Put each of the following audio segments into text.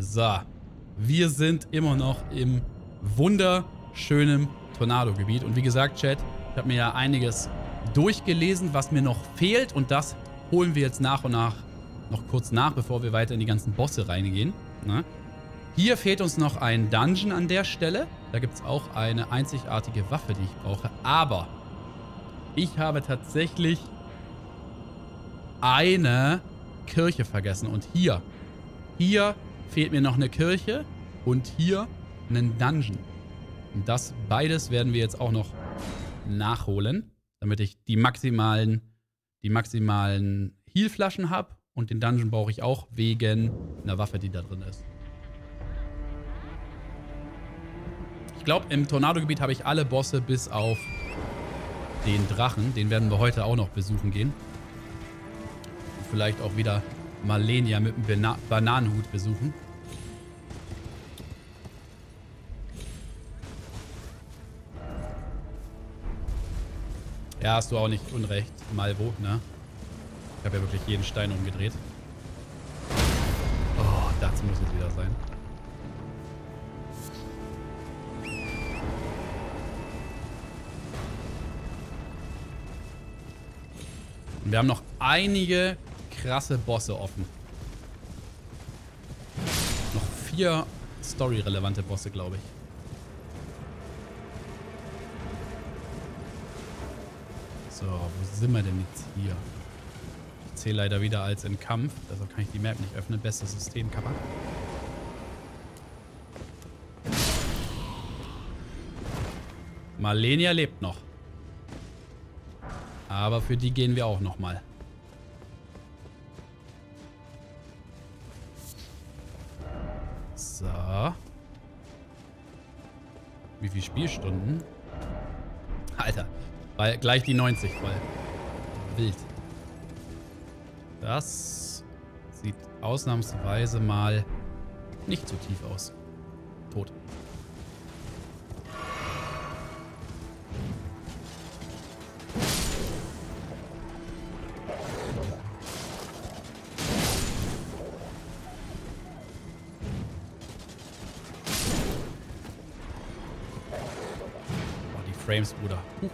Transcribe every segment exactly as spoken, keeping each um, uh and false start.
So, wir sind immer noch im wunderschönen Tornado-Gebiet. Und wie gesagt, Chat, ich habe mir ja einiges durchgelesen, was mir noch fehlt. Und das holen wir jetzt nach und nach noch kurz nach, bevor wir weiter in die ganzen Bosse reingehen. Na? Hier fehlt uns noch ein Dungeon an der Stelle. Da gibt es auch eine einzigartige Waffe, die ich brauche. Aber ich habe tatsächlich eine Kirche vergessen. Und hier, hier fehlt mir noch eine Kirche und hier einen Dungeon. Und das beides werden wir jetzt auch noch nachholen, damit ich die maximalen, die maximalen Healflaschen habe. Und den Dungeon brauche ich auch wegen einer Waffe, die da drin ist. Ich glaube, im Tornado-Gebiet habe ich alle Bosse bis auf den Drachen. Den werden wir heute auch noch besuchen gehen. Und vielleicht auch wieder Malenia mit einem Bana- Bananenhut besuchen. Ja, hast du auch nicht unrecht, Malvo, ne? Ich habe ja wirklich jeden Stein umgedreht. Oh, das muss jetzt wieder sein. Und wir haben noch einige krasse Bosse offen. Noch vier storyrelevante Bosse, glaube ich. So, wo sind wir denn jetzt hier? Ich zähle leider wieder als in Kampf, deshalb kann ich die Map nicht öffnen. Bestes System, Kappa. Malenia lebt noch. Aber für die gehen wir auch nochmal. So. Wie viele Spielstunden? Alter, weil gleich die neunzig voll. Wild. Das sieht ausnahmsweise mal nicht so tief aus. Tot. Oh, die Frames, Bruder. Huch.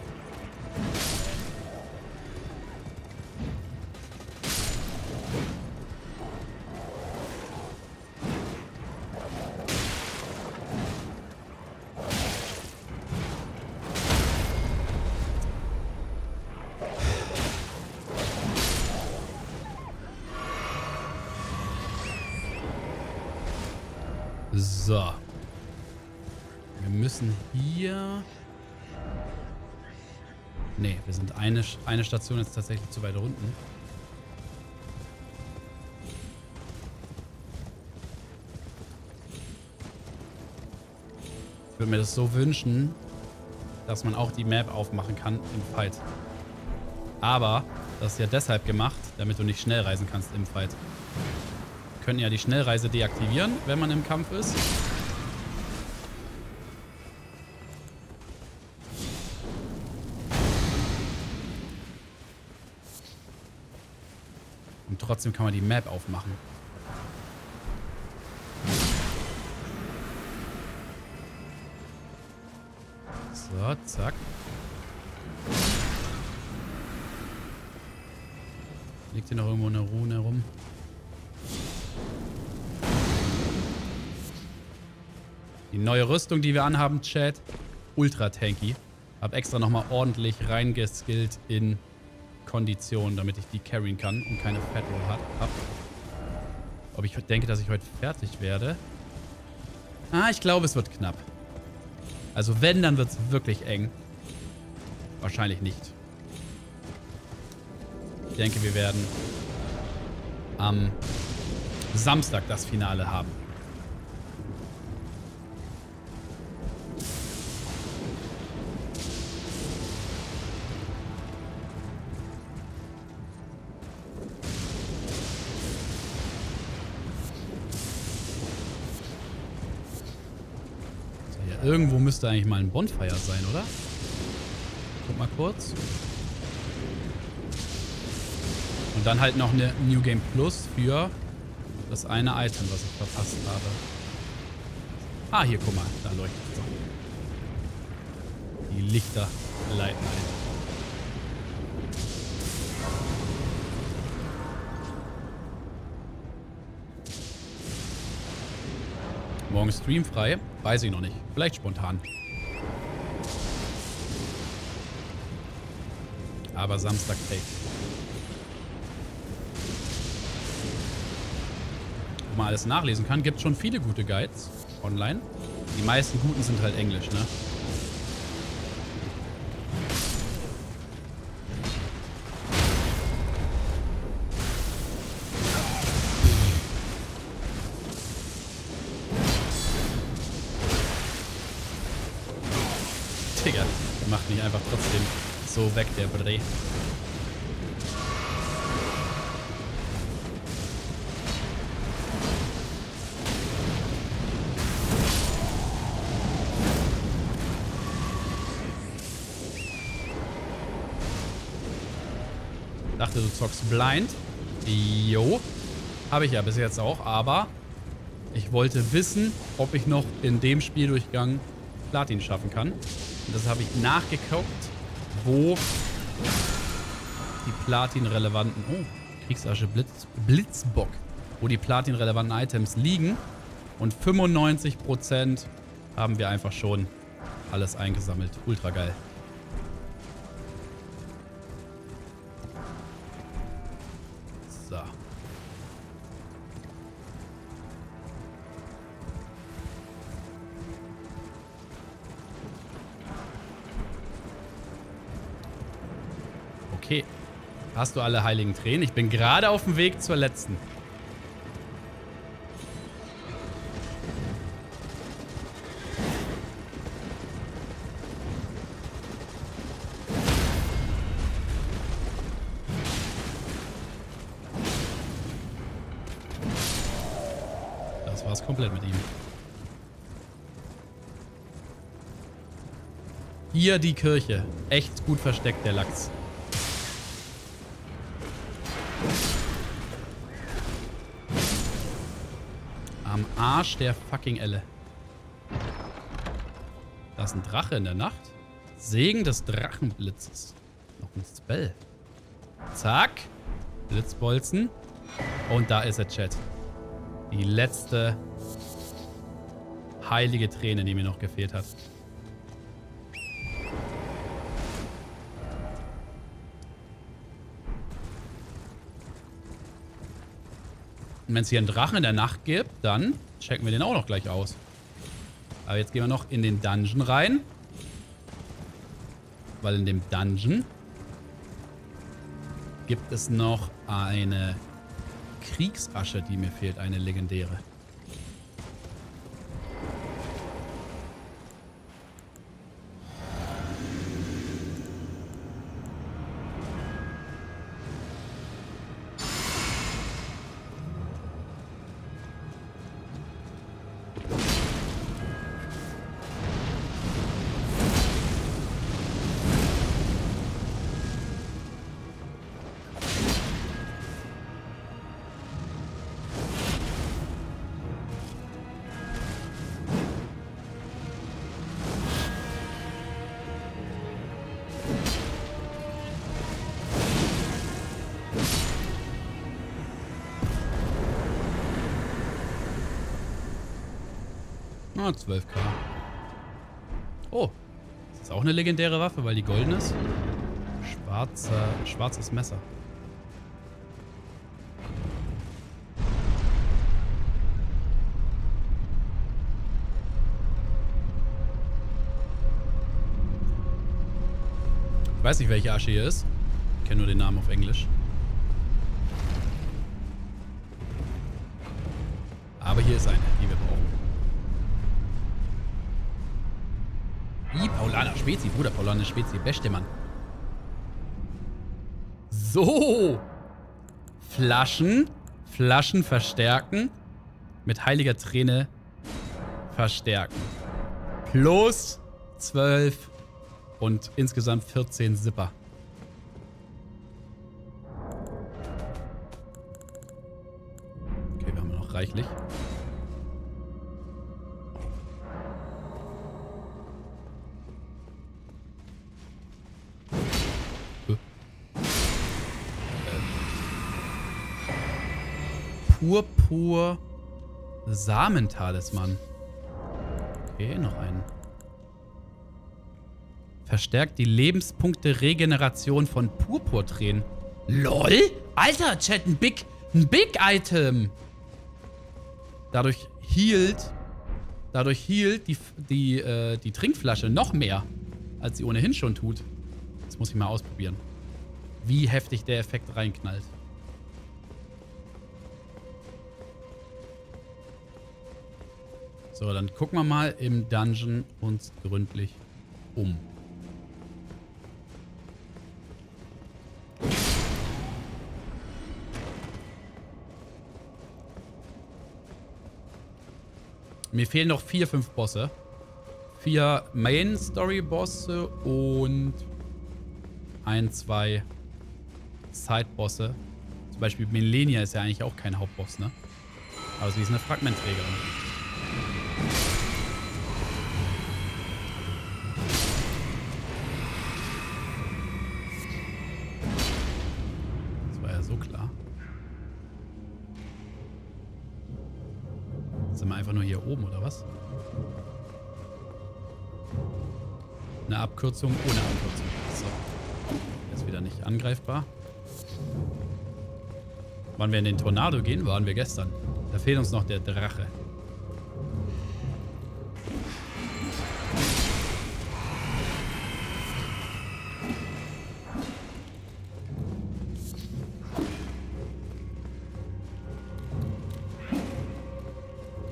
Eine, eine Station ist tatsächlich zu weit unten. Ich würde mir das so wünschen, dass man auch die Map aufmachen kann im Fight. Aber das ist ja deshalb gemacht, damit du nicht schnell reisen kannst im Fight. Wir können ja die Schnellreise deaktivieren, wenn man im Kampf ist. Trotzdem kann man die Map aufmachen. So, zack. Liegt hier noch irgendwo eine Rune rum? Die neue Rüstung, die wir anhaben, Chat. Ultra tanky. Hab extra nochmal ordentlich reingeskillt in Kondition, damit ich die carryen kann und keine Fat Roll hat, hab. Ob ich denke, dass ich heute fertig werde? Ah, ich glaube, es wird knapp. Also wenn, dann wird es wirklich eng. Wahrscheinlich nicht. Ich denke, wir werden am Samstag das Finale haben. Irgendwo müsste eigentlich mal ein Bonfire sein, oder? Guck mal kurz. Und dann halt noch eine New Game Plus für das eine Item, was ich verpasst habe. Ah, hier, guck mal, da leuchtet es doch. Die Lichter leiten ein. Morgen streamfrei? Weiß ich noch nicht. Vielleicht spontan. Aber Samstag fake. Wo man alles nachlesen kann, gibt es schon viele gute Guides online. Die meisten guten sind halt Englisch, ne? So weg, der Bree. Dachte, du zockst blind. Jo. Habe ich ja bis jetzt auch, aber ich wollte wissen, ob ich noch in dem Spieldurchgang Platin schaffen kann. Und das habe ich nachgeguckt, wo die platinrelevanten, oh, Kriegsasche Blitz, Blitzbock, wo die platinrelevanten Items liegen. Und fünfundneunzig Prozent haben wir einfach schon alles eingesammelt. Ultra geil. So. Okay. Hast du alle heiligen Tränen? Ich bin gerade auf dem Weg zur letzten. Das war's komplett mit ihm. Hier die Kirche. Echt gut versteckt, der Lachs. Am Arsch der fucking Elle. Da ist ein Drache in der Nacht. Segen des Drachenblitzes. Noch ein Spell. Zack. Blitzbolzen. Und da ist der Chat. Die letzte heilige Träne, die mir noch gefehlt hat. Und wenn es hier einen Drachen in der Nacht gibt, dann checken wir den auch noch gleich aus. Aber jetzt gehen wir noch in den Dungeon rein. Weil in dem Dungeon gibt es noch eine Kriegsasche, die mir fehlt, eine legendäre. zwölftausend. Oh. Das ist auch eine legendäre Waffe, weil die golden ist. Schwarzer, schwarzes Messer. Ich weiß nicht, welche Asche hier ist. Ich kenne nur den Namen auf Englisch. Aber hier ist eine, die wir brauchen. Paulaner Spezi, Bruder, Paulaner Spezi, beste Mann. So. Flaschen. Flaschen verstärken. Mit heiliger Träne verstärken. Plus zwölf und insgesamt vierzehn Zipper. Okay, wir haben noch reichlich. Purpur-Samentalisman. Okay, noch einen. Verstärkt die Lebenspunkte Regeneration von Purpurtränen. LOL? Alter, Chat, ein Big, ein Big Item. Dadurch healt, dadurch healt die, die, äh, die Trinkflasche noch mehr, als sie ohnehin schon tut. Das muss ich mal ausprobieren, wie heftig der Effekt reinknallt. So, dann gucken wir mal im Dungeon uns gründlich um. Mir fehlen noch vier, fünf Bosse. Vier Main-Story-Bosse und ein, zwei Side-Bosse. Zum Beispiel Malenia ist ja eigentlich auch kein Hauptboss, ne? Aber sie ist eine Fragmentträgerin. Eine Abkürzung ohne Abkürzung. So. Der ist wieder nicht angreifbar. Wann wir in den Tornado gehen, waren wir gestern. Da fehlt uns noch der Drache.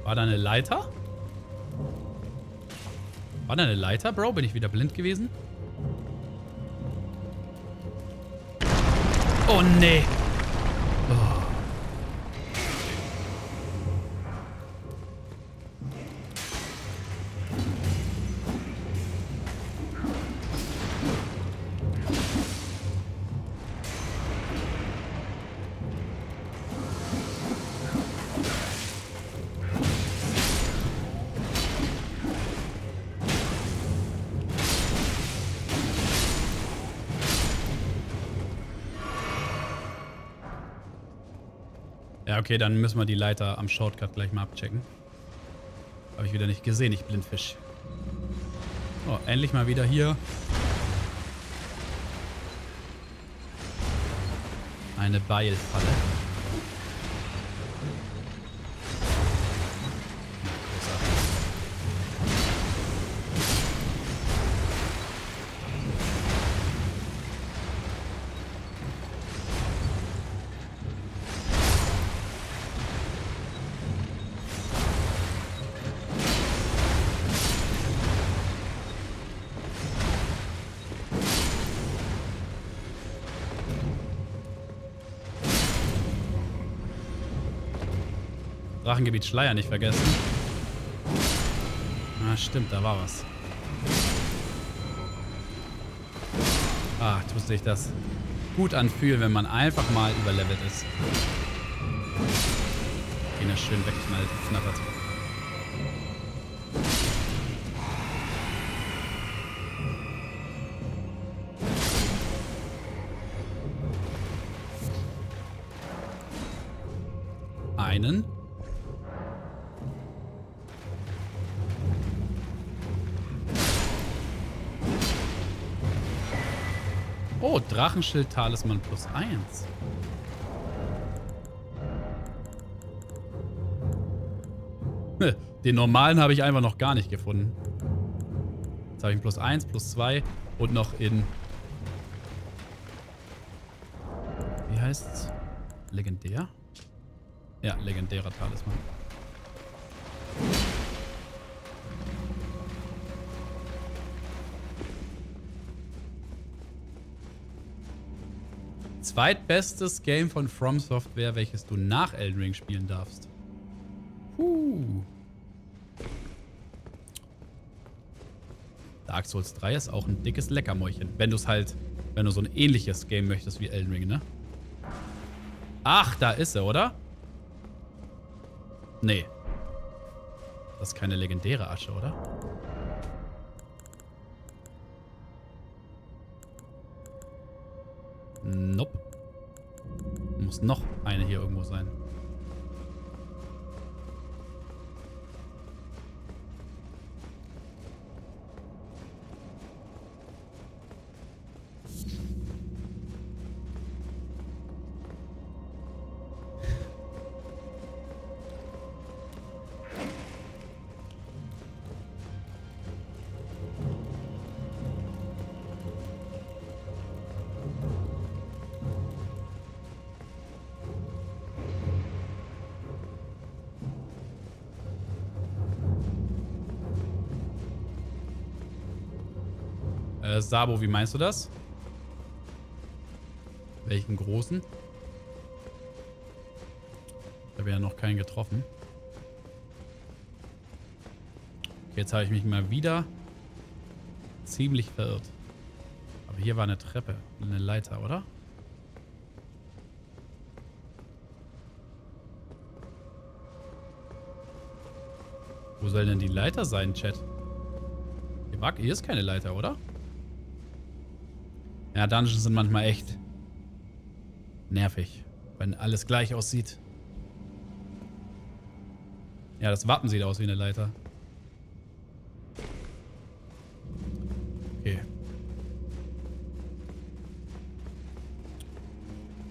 War da eine Leiter? War da eine Leiter, Bro? Bin ich wieder blind gewesen? Oh, nee. Oh. Okay, dann müssen wir die Leiter am Shortcut gleich mal abchecken. Habe ich wieder nicht gesehen, ich blindfisch. Oh, endlich mal wieder hier. Eine Beilfalle. Drachengebiet Schleier nicht vergessen. Ah, stimmt, da war was. Ah, tut sich das gut anfühlen, wenn man einfach mal überlevelt ist. Ihn das schön wegknallt, knattert. Einen. Oh, Drachenschild-Talisman plus eins. Den normalen habe ich einfach noch gar nicht gefunden. Jetzt habe ich einen plus eins, plus zwei und noch in... Wie heißt's? Legendär? Ja, legendärer Talisman. Zweitbestes Game von From Software, welches du nach Elden Ring spielen darfst. Huh. Dark Souls drei ist auch ein dickes Leckermäulchen. Wenn du es halt, wenn du so ein ähnliches Game möchtest wie Elden Ring, ne? Ach, da ist er, oder? Nee. Das ist keine legendäre Asche, oder? Nope. Muss noch eine hier irgendwo sein. Sabo, wie meinst du das? Welchen großen? Ich habe ja noch keinen getroffen. Okay, jetzt habe ich mich mal wieder ziemlich verirrt. Aber hier war eine Treppe, eine Leiter, oder? Wo soll denn die Leiter sein, Chat? Hier, war, hier ist keine Leiter, oder? Ja, Dungeons sind manchmal echt nervig, wenn alles gleich aussieht. Ja, das Wappen sieht aus wie eine Leiter. Okay.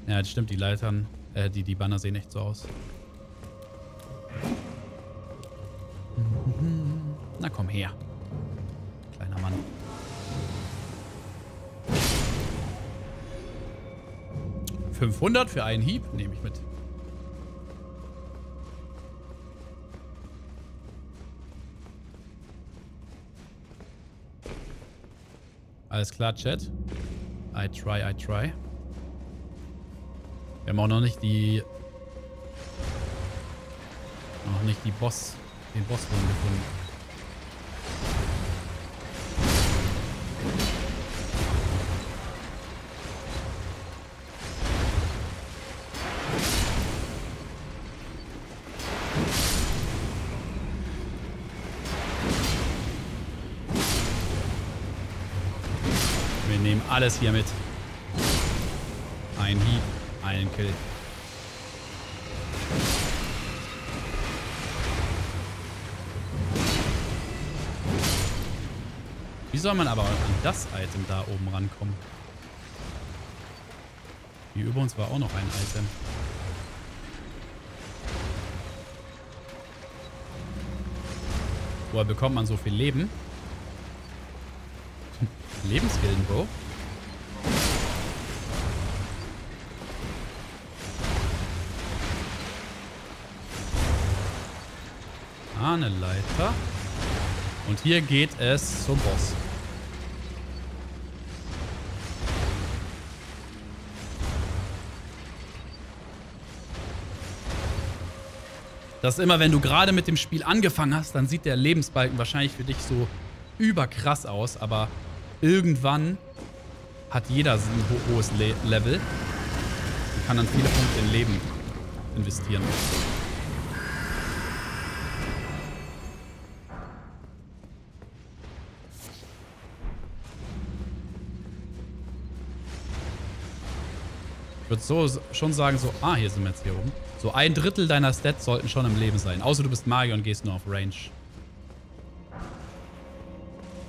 Ja, das stimmt, die Leitern, äh, die, die Banner sehen echt so aus. Na komm her. Kleiner Mann. fünfhundert für einen Hieb nehme ich mit. Alles klar, Chat. I try, I try. Wir haben auch noch nicht die... Noch nicht die Boss... Den Bossrun gefunden. Alles hier mit. Ein Hieb, ein Kill. Wie soll man aber an das Item da oben rankommen? Hier über uns war auch noch ein Item. Woher bekommt man so viel Leben? Lebenskillen, Bro? Eine Leiter. Und hier geht es zum Boss. Das ist immer, wenn du gerade mit dem Spiel angefangen hast, dann sieht der Lebensbalken wahrscheinlich für dich so überkrass aus, aber irgendwann hat jeder ein ho hohes Le Level und kann dann viele Punkte in Leben investieren. Ich würde so schon sagen, so, ah, hier sind wir jetzt hier oben. So ein Drittel deiner Stats sollten schon im Leben sein. Außer du bist Magier und gehst nur auf Range.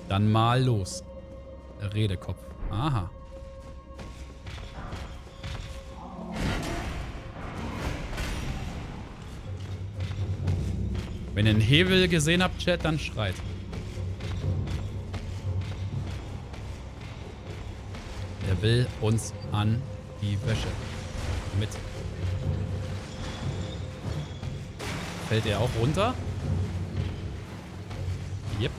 Dann mal los. Redekopf. Aha. Wenn ihr einen Hebel gesehen habt, Chat, dann schreit. Er will uns an die Wäsche mit. Fällt er auch runter? Yep.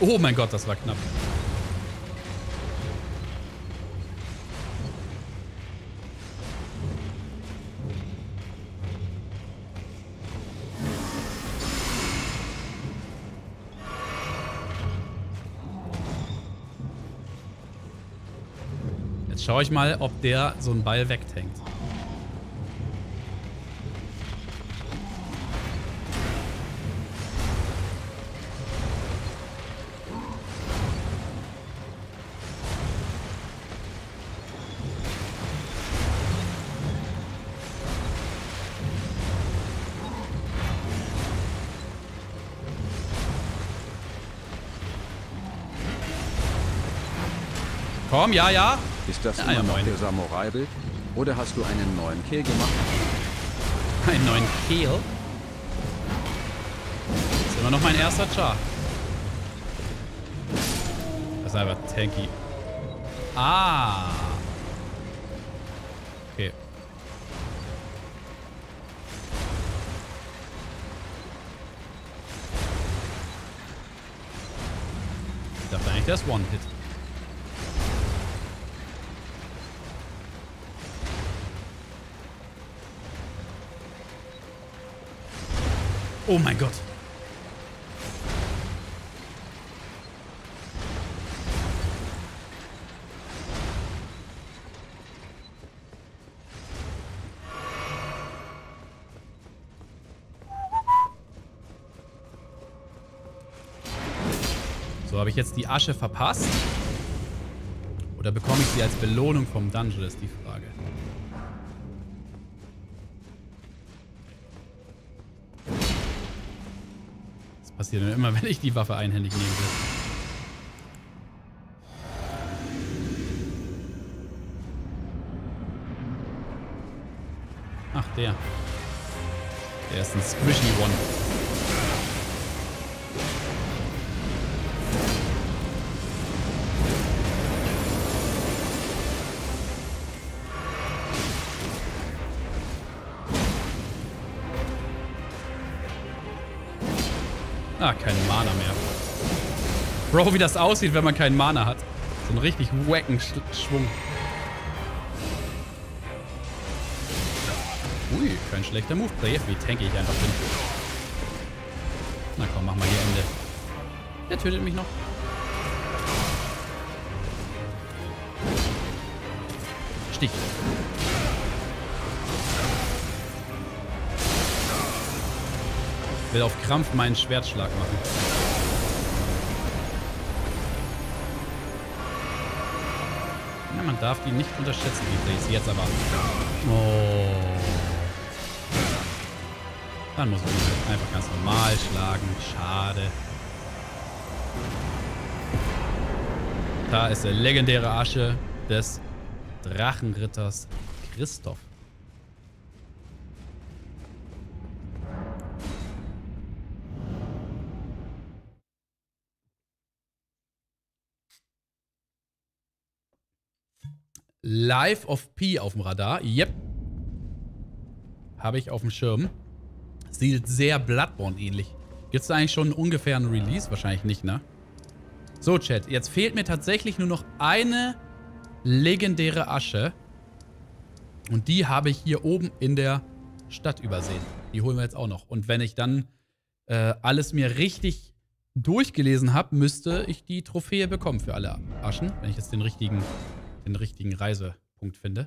Oh mein Gott, das war knapp. Jetzt schaue ich mal, ob der so einen Ball wegtankt. Komm, ja, ja. Ist das immer noch der Samurai-Bild? Oder hast du einen neuen Kehl gemacht? Einen neuen Kehl? Das ist immer noch mein erster Char. Das ist einfach tanky. Ah. Okay. Ich dachte eigentlich, das ist One-Hit. Oh mein Gott. So, habe ich jetzt die Asche verpasst? Oder bekomme ich sie als Belohnung vom Dungeon, ist die Frage. Passiert nur immer, wenn ich die Waffe einhändig nehmen will. Ach, der. Der ist ein squishy One. Ah, kein Mana mehr. Bro, wie das aussieht, wenn man keinen Mana hat. So ein richtig wacken Sch Schwung. Ui, kein schlechter Move. Wie tanke ich einfach hin. Na komm, mach mal hier Ende. Der tötet mich noch. Stich. Ich will auf Krampf meinen Schwertschlag machen. Ja, man darf die nicht unterschätzen, die Plays. Jetzt aber. Oh. Dann muss man einfach ganz normal schlagen. Schade. Da ist der legendäre Asche des Drachenritters Christoph. Live of P auf dem Radar. Yep. Habe ich auf dem Schirm. Sieht sehr Bloodborne ähnlich. Gibt es da eigentlich schon einen ungefähren Release? Wahrscheinlich nicht, ne? So, Chat. Jetzt fehlt mir tatsächlich nur noch eine legendäre Asche. Und die habe ich hier oben in der Stadt übersehen. Die holen wir jetzt auch noch. Und wenn ich dann äh, alles mir richtig durchgelesen habe, müsste ich die Trophäe bekommen für alle Aschen. Wenn ich jetzt den richtigen... den richtigen Reisepunkt finde.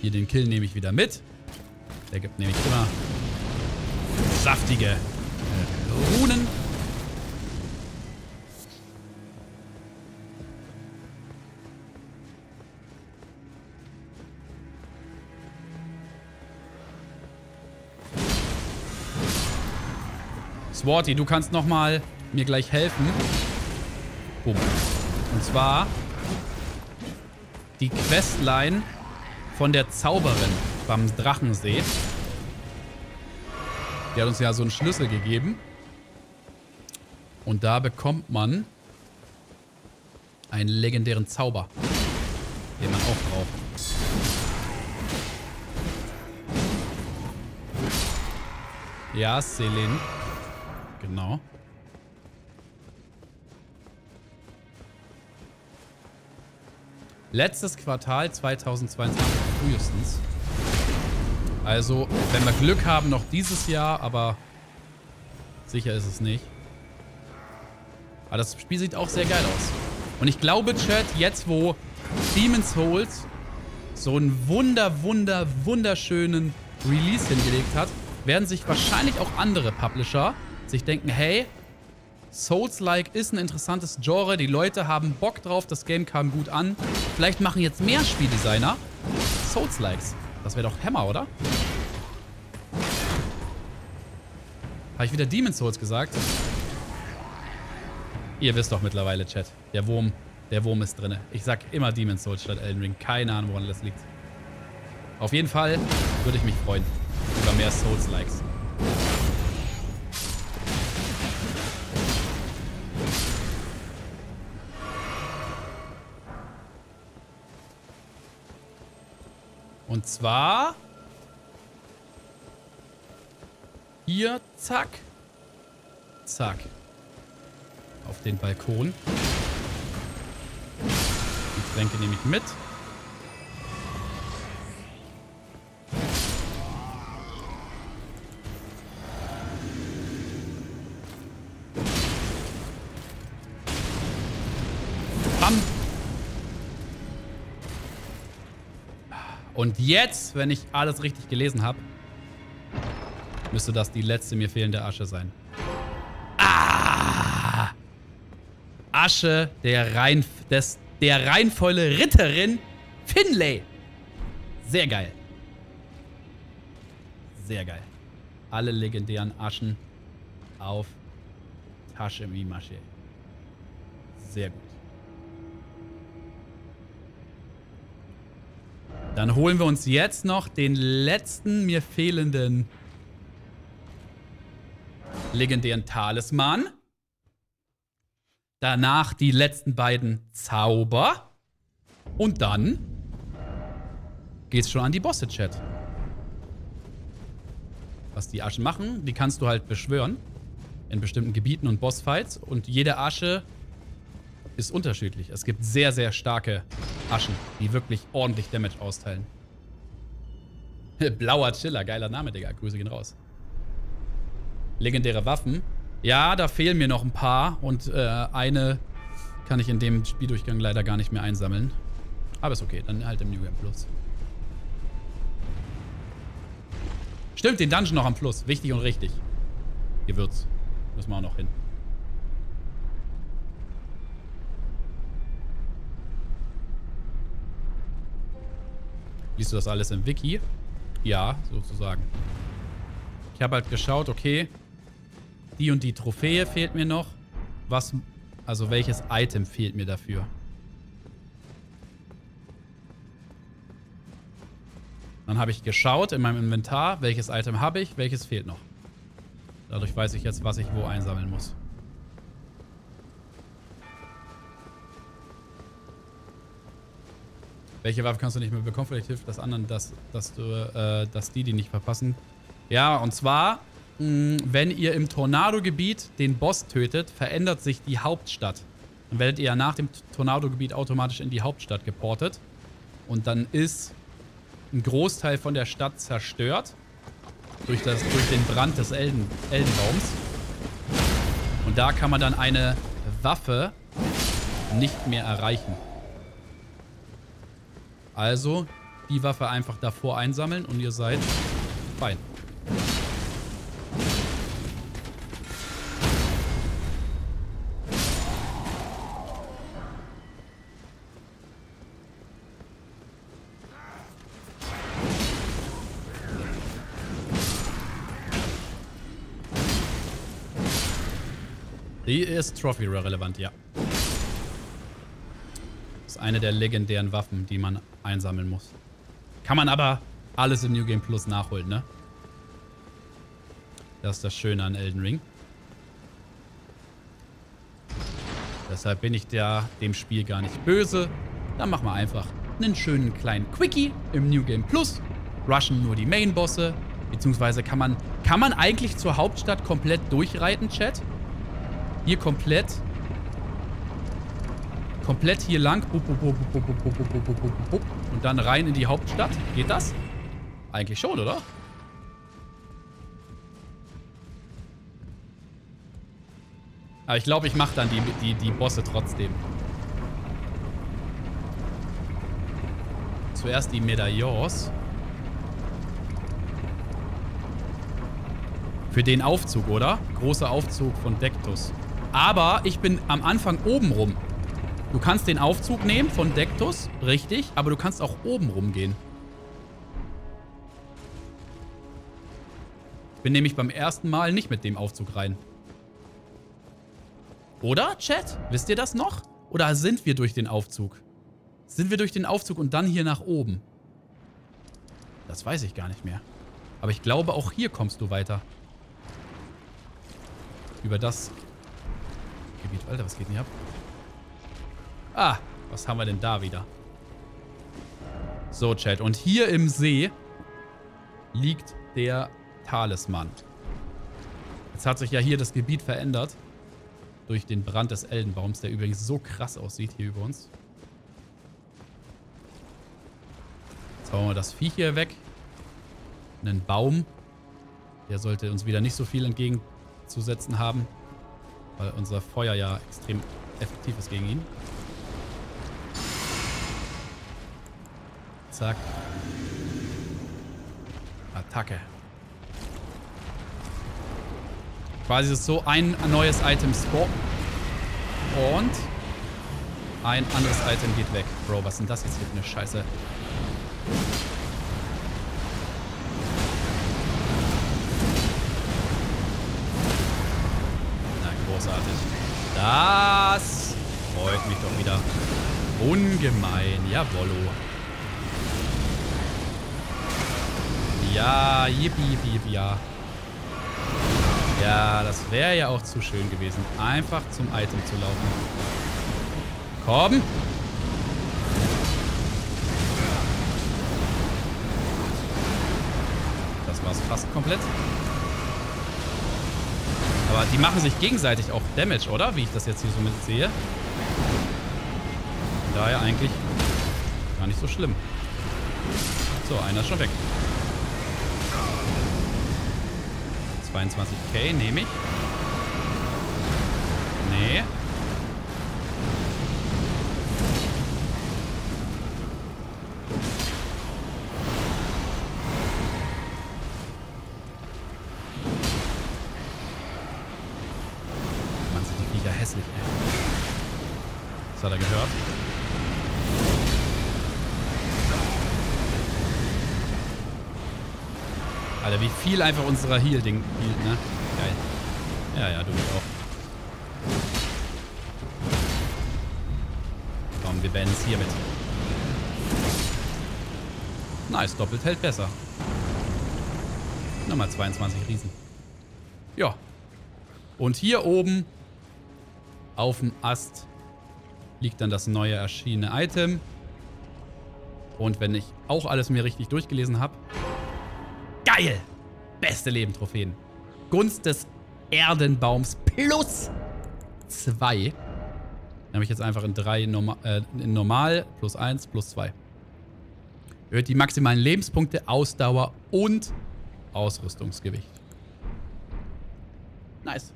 Hier den Kill nehme ich wieder mit. Der gibt nämlich immer saftige Runen. Swarty, du kannst nochmal mir gleich helfen. Boom. Und zwar die Questline von der Zauberin beim Drachensee. Die hat uns ja so einen Schlüssel gegeben. Und da bekommt man einen legendären Zauber, den man auch braucht. Ja, Selin. Genau. Letztes Quartal zweitausendzweiundzwanzig frühestens. Also, wenn wir Glück haben, noch dieses Jahr, aber sicher ist es nicht. Aber das Spiel sieht auch sehr geil aus. Und ich glaube, Chat, jetzt wo Demon's Souls so einen wunder, wunder, wunderschönen Release hingelegt hat, werden sich wahrscheinlich auch andere Publisher sich denken, hey, Souls-like ist ein interessantes Genre, die Leute haben Bock drauf, das Game kam gut an. Vielleicht machen jetzt mehr Spieldesigner Souls-likes. Das wäre doch Hammer, oder? Habe ich wieder Demon's Souls gesagt? Ihr wisst doch mittlerweile, Chat. Der Wurm, der Wurm ist drin. Ich sag immer Demon's Souls statt Elden Ring. Keine Ahnung, woran das liegt. Auf jeden Fall würde ich mich freuen über mehr Souls-likes. Und zwar hier, zack, zack, auf den Balkon. Die Tränke nehme ich mit. Und jetzt, wenn ich alles richtig gelesen habe, müsste das die letzte mir fehlende Asche sein. Ah! Asche der, rein, des, der reinvollen Ritterin Finlay. Sehr geil. Sehr geil. Alle legendären Aschen auf Tasche wie Masche. Sehr gut. Dann holen wir uns jetzt noch den letzten mir fehlenden legendären Talisman. Danach die letzten beiden Zauber. Und dann geht's schon an die Bosse, Chat. Was die Aschen machen, die kannst du halt beschwören. In bestimmten Gebieten und Bossfights. Und jede Asche ist unterschiedlich. Es gibt sehr, sehr starke Aschen, die wirklich ordentlich Damage austeilen. Blauer Chiller, geiler Name, Digga. Grüße gehen raus. Legendäre Waffen. Ja, da fehlen mir noch ein paar. Und äh, eine kann ich in dem Spieldurchgang leider gar nicht mehr einsammeln. Aber ist okay, dann halt im New Game Plus. Stimmt, den Dungeon noch am Fluss. Wichtig und richtig. Gewürz. Müssen wir auch noch hin. Liest du das alles im Wiki? Ja, sozusagen. Ich habe halt geschaut, okay, die und die Trophäe fehlt mir noch. Was, also welches Item fehlt mir dafür? Dann habe ich geschaut in meinem Inventar, welches Item habe ich, welches fehlt noch. Dadurch weiß ich jetzt, was ich wo einsammeln muss. Welche Waffe kannst du nicht mehr bekommen? Vielleicht hilft das anderen, dass, dass, du, äh, dass die die nicht verpassen. Ja, und zwar, mh, wenn ihr im Tornado-Gebiet den Boss tötet, verändert sich die Hauptstadt. Dann werdet ihr nach dem Tornado-Gebiet automatisch in die Hauptstadt geportet. Und dann ist ein Großteil von der Stadt zerstört. Durch, das, durch den Brand des Elden, Eldenbaums. Und da kann man dann eine Waffe nicht mehr erreichen. Also, die Waffe einfach davor einsammeln und ihr seid fein. Die ist Trophy-relevant, ja. Das ist eine der legendären Waffen, die man einsammeln muss. Kann man aber alles im New Game Plus nachholen, ne? Das ist das Schöne an Elden Ring. Deshalb bin ich da dem Spiel gar nicht böse. Dann machen wir einfach einen schönen kleinen Quickie im New Game Plus. Rushen nur die Main-Bosse. Beziehungsweise kann man, kann man eigentlich zur Hauptstadt komplett durchreiten, Chat? Hier komplett... Komplett hier lang. Bup, bup, bup, bup, bup, bup, bup, bup, bup, bup. Und dann rein in die Hauptstadt. Geht das? Eigentlich schon, oder? Aber ich glaube, ich mache dann die, die, die Bosse trotzdem. Zuerst die Medaillons. Für den Aufzug, oder? Großer Aufzug von Dectus. Aber ich bin am Anfang oben rum. Du kannst den Aufzug nehmen von Dectus, richtig, aber du kannst auch oben rum gehen. Ich bin nämlich beim ersten Mal nicht mit dem Aufzug rein. Oder, Chat? Wisst ihr das noch? Oder sind wir durch den Aufzug? Sind wir durch den Aufzug und dann hier nach oben? Das weiß ich gar nicht mehr. Aber ich glaube, auch hier kommst du weiter. Über das Gebiet. Alter, was geht denn hier ab? Ah, was haben wir denn da wieder? So, Chat. Und hier im See liegt der Talisman. Jetzt hat sich ja hier das Gebiet verändert. Durch den Brand des Eldenbaums, der übrigens so krass aussieht hier über uns. Jetzt hauen wir das Vieh hier weg. Einen Baum. Der sollte uns wieder nicht so viel entgegenzusetzen haben. Weil unser Feuer ja extrem effektiv ist gegen ihn. Zack. Attacke. Quasi ist so ein neues Item spawnt. Und ein anderes Item geht weg. Bro, was ist denn das jetzt hier für eine Scheiße? Na, großartig. Das freut mich doch wieder. Ungemein. Jawollo. Ja, yippie, yippie, ja. Ja, das wäre ja auch zu schön gewesen, einfach zum Item zu laufen. Komm! Das war's fast komplett. Aber die machen sich gegenseitig auch Damage, oder? Wie ich das jetzt hier so mit sehe. Von daher eigentlich gar nicht so schlimm. So, einer ist schon weg. zweiundzwanzig K nehme ich. Nee. Man sieht die Viecher hässlich, ey. Das hat er gehört. Alter, wie viel einfach unserer Heal-Ding hielt, ne? Geil. Ja, ja, du bist auch. Komm, wir beenden es hiermit. Nice, doppelt hält besser. Nochmal zweiundzwanzig Riesen. Ja. Und hier oben auf dem Ast liegt dann das neue erschienene Item. Und wenn ich auch alles mir richtig durchgelesen habe... Geil! Beste Leben-Trophäen. Gunst des Erdenbaums plus zwei. Dann habe ich jetzt einfach in drei Norma äh, in normal, plus eins, plus zwei. Erhöht die maximalen Lebenspunkte, Ausdauer und Ausrüstungsgewicht. Nice.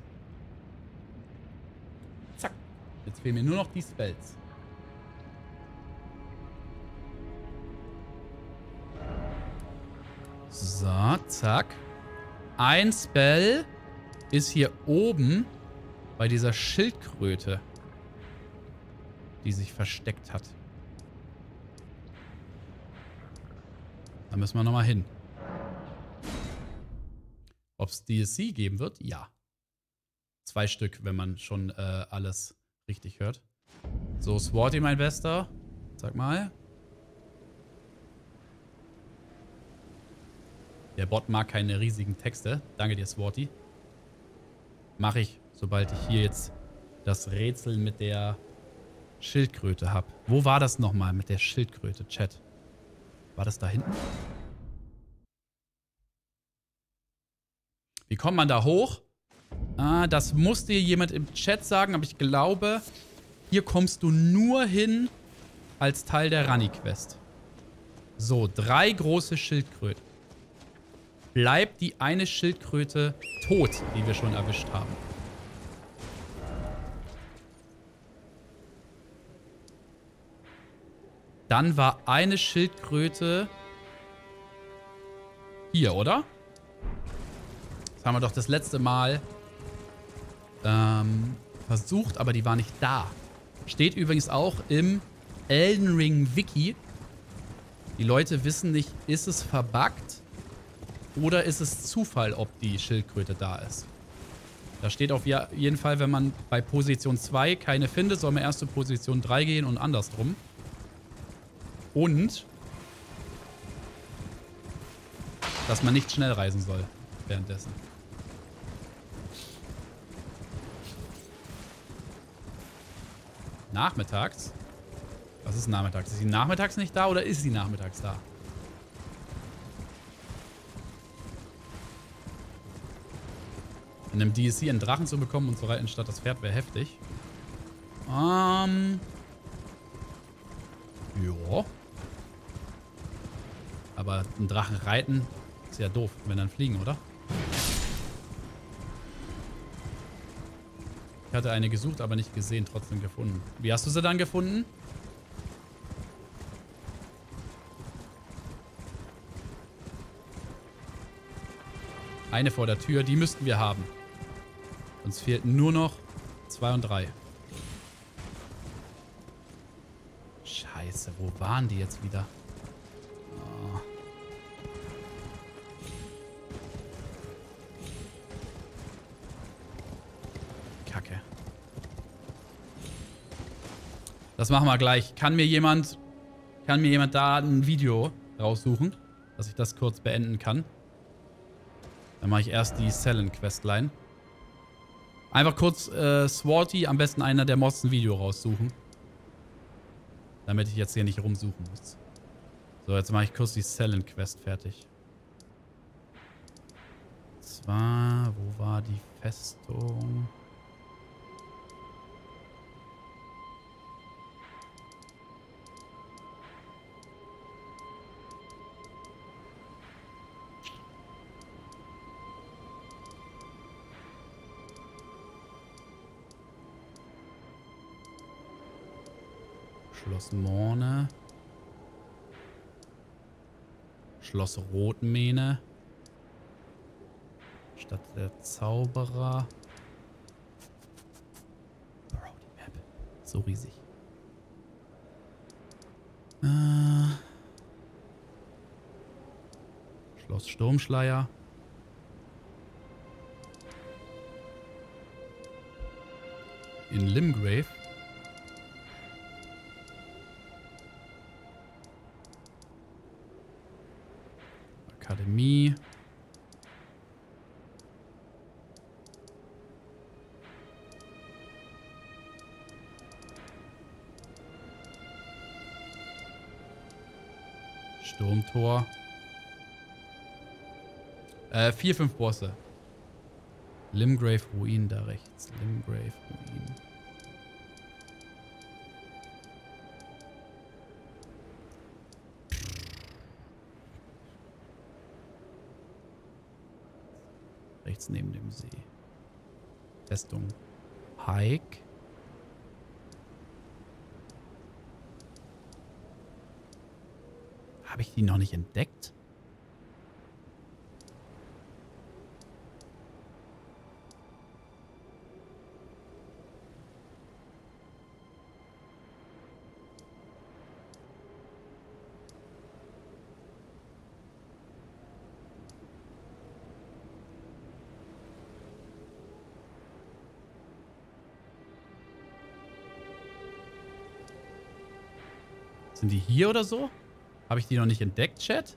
Zack. Jetzt fehlen mir nur noch die Spells. So, zack. Ein Spell ist hier oben bei dieser Schildkröte, die sich versteckt hat. Da müssen wir nochmal hin. Ob es D L C geben wird? Ja. Zwei Stück, wenn man schon äh, alles richtig hört. So, Swarty, mein Bester. Sag mal. Der Bot mag keine riesigen Texte. Danke dir, Swarty. Mache ich, sobald ich hier jetzt das Rätsel mit der Schildkröte habe. Wo war das nochmal mit der Schildkröte, Chat? War das da hinten? Wie kommt man da hoch? Ah, das muss dir jemand im Chat sagen, aber ich glaube, hier kommst du nur hin als Teil der Ranni-Quest. So, drei große Schildkröten. Bleibt die eine Schildkröte tot, die wir schon erwischt haben. Dann war eine Schildkröte hier, oder? Das haben wir doch das letzte Mal ähm, versucht, aber die war nicht da. Steht übrigens auch im Elden Ring Wiki. Die Leute wissen nicht, ist es verbuggt oder ist es Zufall, ob die Schildkröte da ist. Da steht auf jeden Fall, wenn man bei Position zwei keine findet, soll man erst zu Position drei gehen und andersrum. Und dass man nicht schnell reisen soll währenddessen. Nachmittags? Was ist nachmittags? Ist sie nachmittags nicht da oder ist sie nachmittags da? In einem D L C einen Drachen zu bekommen und zu reiten statt das Pferd wäre heftig. Ähm. Ja. Aber einen Drachen reiten ist ja doof, wenn dann fliegen, oder? Ich hatte eine gesucht, aber nicht gesehen, trotzdem gefunden. Wie hast du sie dann gefunden? Eine vor der Tür, die müssten wir haben. Uns fehlten nur noch zwei und drei. Scheiße, wo waren die jetzt wieder? Oh. Kacke. Das machen wir gleich. Kann mir jemand, kann mir jemand da ein Video raussuchen, dass ich das kurz beenden kann? Dann mache ich erst die Selin-Questline. Einfach kurz äh, Swarty, am besten einer der Mods ein Video raussuchen. Damit ich jetzt hier nicht rumsuchen muss. So, jetzt mache ich kurz die Selin-Quest fertig. Und zwar, wo war die Festung? Schloss Morne. Schloss Rotmähne. Stadt der Zauberer. Bro, die Map. So riesig. Äh. Schloss Sturmschleier. In Limgrave. Akademie. Sturmtor. Äh, vier, fünf Bosse. Limgrave Ruin da rechts. Limgrave Ruin. Neben dem See. Festung Hike. Habe ich die noch nicht entdeckt? Sind die hier oder so? Habe ich die noch nicht entdeckt, Chat?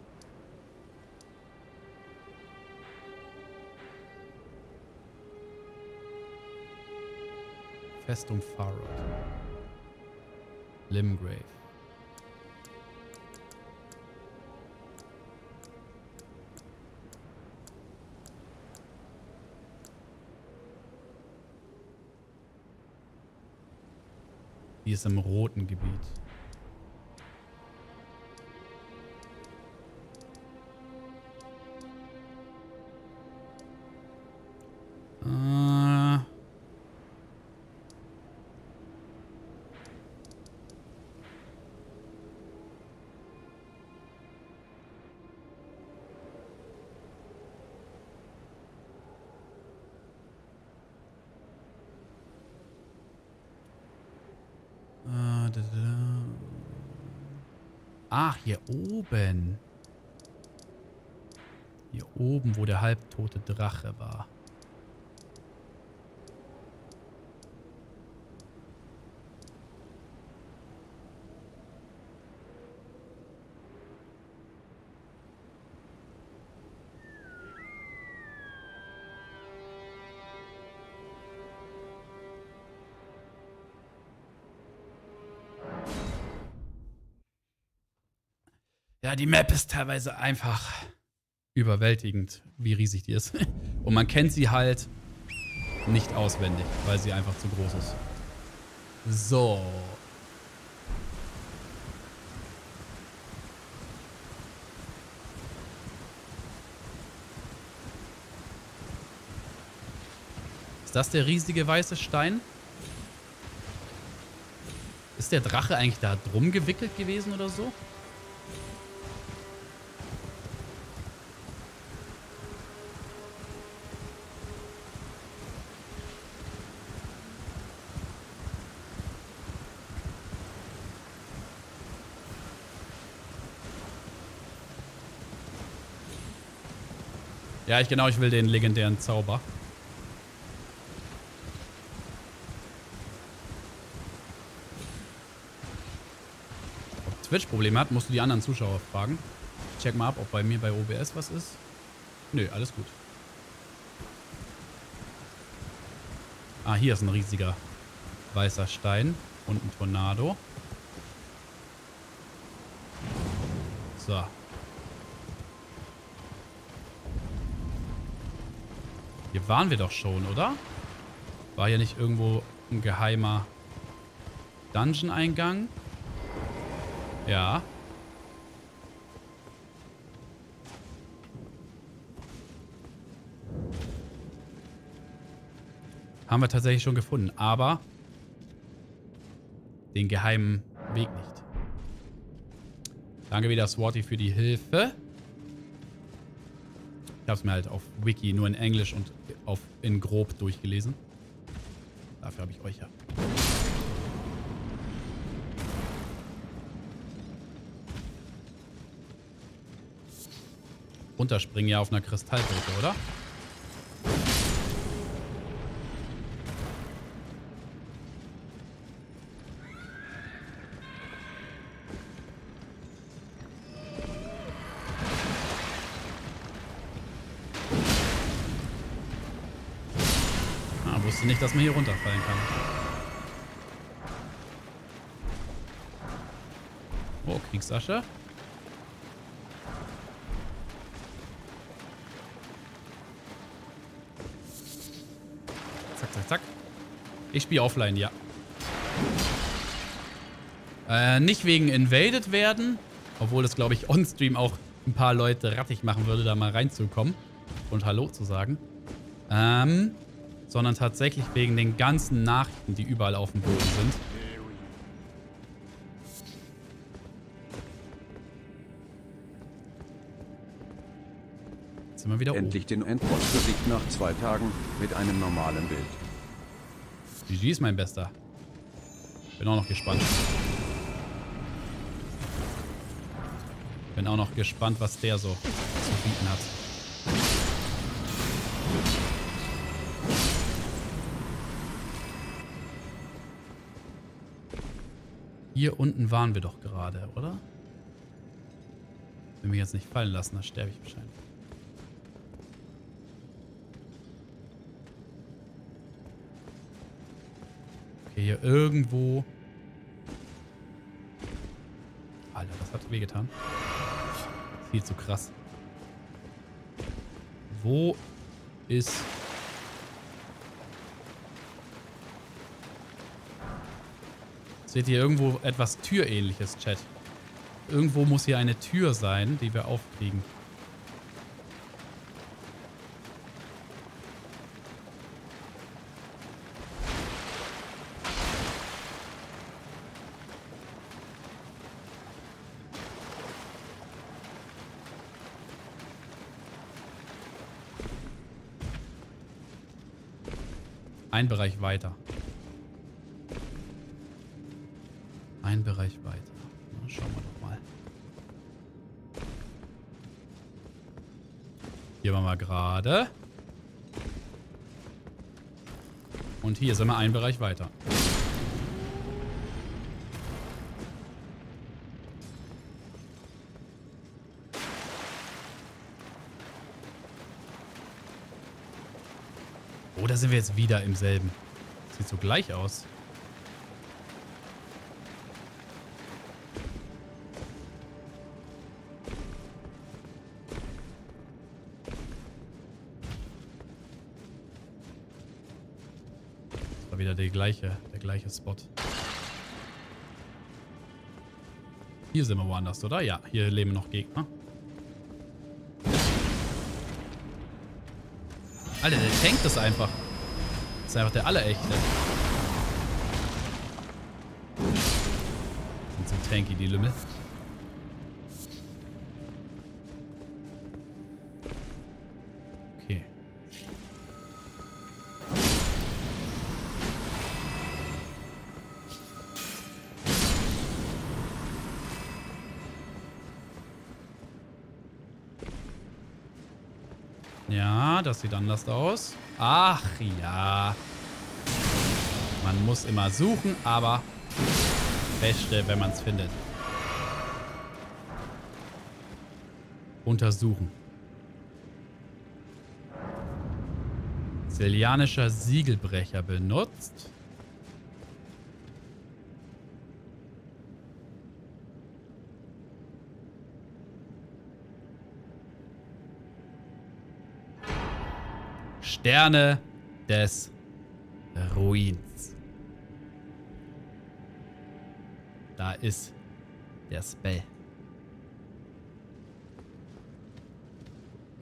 Festung Farod. Limgrave. Die ist im roten Gebiet. Ach, hier oben. Hier oben, wo der halbtote Drache war. Ja, die Map ist teilweise einfach überwältigend, wie riesig die ist. Und man kennt sie halt nicht auswendig, weil sie einfach zu groß ist. So. Ist das der riesige weiße Stein? Ist der Drache eigentlich da drum gewickelt gewesen oder so? Ja, ich genau, ich will den legendären Zauber. Ob Twitch Probleme hat, musst du die anderen Zuschauer fragen. Check mal ab, ob bei mir bei O B S was ist. Nö, alles gut. Ah, hier ist ein riesiger weißer Stein und ein Tornado. So. Hier waren wir doch schon, oder? War hier nicht irgendwo ein geheimer Dungeon-Eingang? Ja. Haben wir tatsächlich schon gefunden, aber den geheimen Weg nicht. Danke wieder, Swarty, für die Hilfe. Ich habe es mir halt auf Wiki nur in Englisch und auf, in grob durchgelesen. Dafür habe ich euch ja. Runterspringen ja auf einer Kristallbrücke, oder? Nicht, dass man hier runterfallen kann. Oh, Kriegsasche. Zack, zack, zack. Ich spiele offline, ja. Äh, nicht wegen invaded werden, obwohl das, glaube ich, on-stream auch ein paar Leute rattig machen würde, da mal reinzukommen und Hallo zu sagen. Ähm... sondern tatsächlich wegen den ganzen Nachrichten, die überall auf dem Boden sind. Jetzt sind wir wieder oben. Endlich den Endboss besiegt nach zwei Tagen mit einem normalen Bild. G G ist mein Bester. Bin auch noch gespannt. Bin auch noch gespannt, was der so zu bieten hat. Hier unten waren wir doch gerade, oder? Wenn wir jetzt nicht fallen lassen, dann sterbe ich wahrscheinlich. Okay, hier irgendwo. Alter, das hat wehgetan. Viel zu krass. Wo ist... Seht ihr irgendwo etwas Türähnliches, Chat? Irgendwo muss hier eine Tür sein, die wir aufkriegen. Ein Bereich weiter. Bereich weiter. Na, schauen wir doch mal. Hier waren wir gerade. Und hier sind wir einen Bereich weiter. Oh, da sind wir jetzt wieder im selben. Sieht so gleich aus. Wieder der gleiche, der gleiche Spot. Hier sind wir woanders, oder? Ja, hier leben noch Gegner. Alter, der tankt das einfach. Das ist einfach der Allerechte. Sind so tanky, die Lümmel. Das sieht anders aus. Ach ja. Man muss immer suchen, aber Beste, wenn man es findet. Untersuchen. Selianischer Siegelbrecher benutzt. Sterne des Ruins. Da ist der Spell.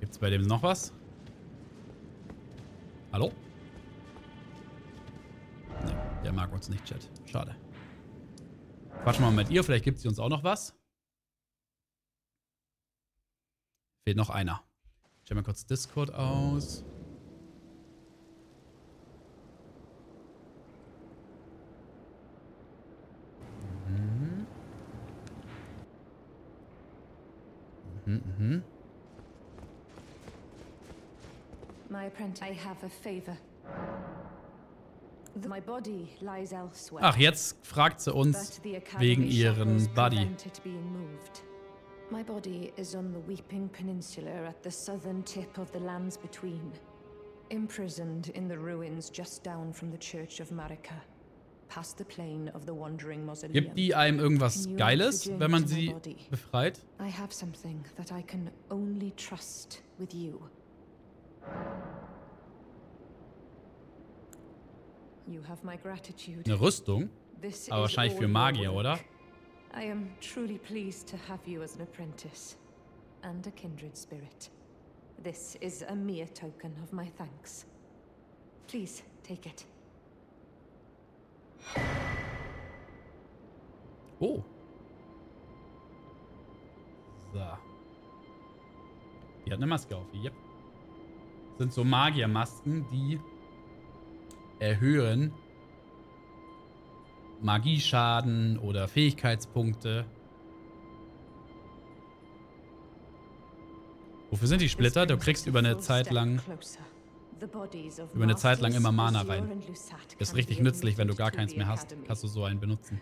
Gibt's bei dem noch was? Hallo? Ne, der mag uns nicht, Chat. Schade. Quatschen wir mal mit ihr, vielleicht gibt sie uns auch noch was. Fehlt noch einer. Ich schau mal kurz Discord aus. Mhm. Ach, jetzt fragt sie uns wegen ihren Buddy. My body is on the Weeping Peninsula at the southern tip of the lands between, imprisoned in the ruins just down from the church of Marika. Gibt die einem irgendwas Geiles, wenn man sie befreit? Eine Rüstung? Aber wahrscheinlich für Magier, oder? Oh. So. Die hat eine Maske auf. Yep. Das sind so Magiermasken, die erhöhen Magieschaden oder Fähigkeitspunkte. Wofür sind die Splitter? Du kriegst über eine Zeit lang über eine Zeit lang immer Mana rein. Ist richtig nützlich, wenn du gar keins mehr hast, kannst du so einen benutzen.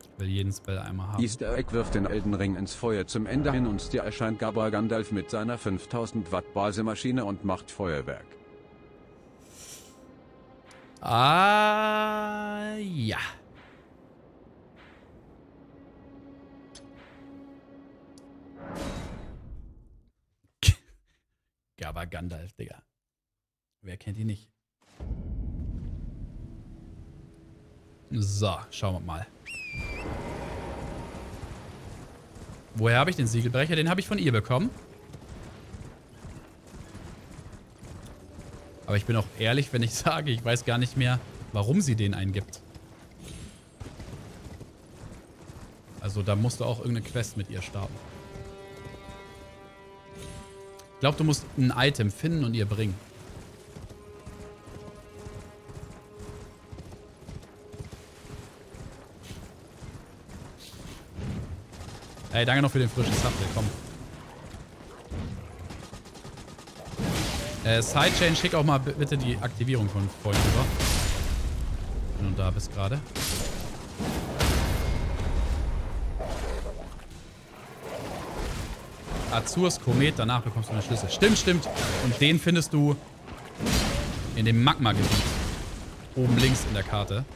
Ich will jeden Spell einmal haben. Easter Egg wirft den Elden Ring ins Feuer zum Ende hin und dir erscheint Gabar Gandalf mit seiner fünftausend Watt Basemaschine und macht Feuerwerk. Ah, ja. Gabar Gandalf, Digga. Wer kennt ihn nicht? So, schauen wir mal. Woher habe ich den Siegelbrecher? Den habe ich von ihr bekommen. Aber ich bin auch ehrlich, wenn ich sage, ich weiß gar nicht mehr, warum sie den eingibt. Also da musst du auch irgendeine Quest mit ihr starten. Ich glaube, du musst ein Item finden und ihr bringen. Ey, danke noch für den frischen Sub, komm. Äh, Sidechain, schick auch mal bitte die Aktivierung von vorhin rüber. Wenn du da bist gerade. Azurs Komet, danach bekommst du einen Schlüssel. Stimmt, stimmt. Und den findest du in dem Magma-Gebiet. Oben links in der Karte.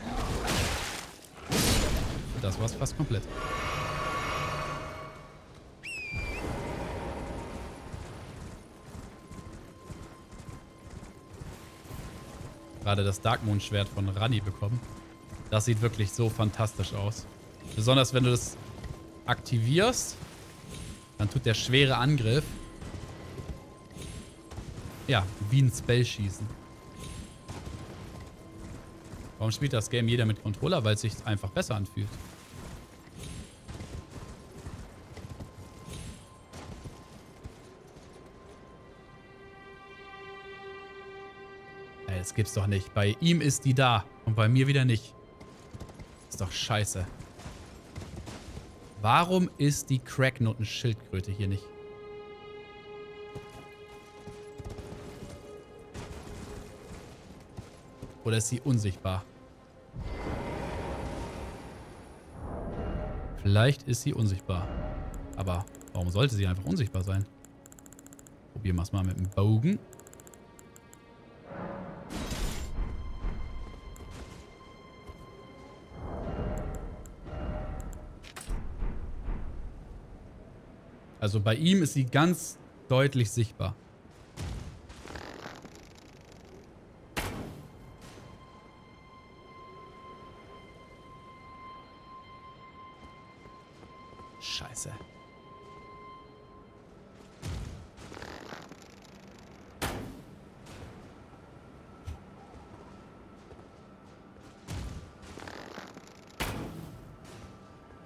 Das war's fast komplett. Gerade das Darkmoon-Schwert von Ranni bekommen. Das sieht wirklich so fantastisch aus. Besonders wenn du das aktivierst, dann tut der schwere Angriff, ja, wie ein Spell schießen. Warum spielt das Game jeder mit Controller? Weil es sich einfach besser anfühlt. Ey, das gibt's doch nicht. Bei ihm ist die da und bei mir wieder nicht. Ist doch scheiße. Warum ist die Cracknoten-Schildkröte hier nicht? Oder ist sie unsichtbar? Vielleicht ist sie unsichtbar. Aber warum sollte sie einfach unsichtbar sein? Probieren wir es mal mit dem Bogen. Also bei ihm ist sie ganz deutlich sichtbar. Scheiße.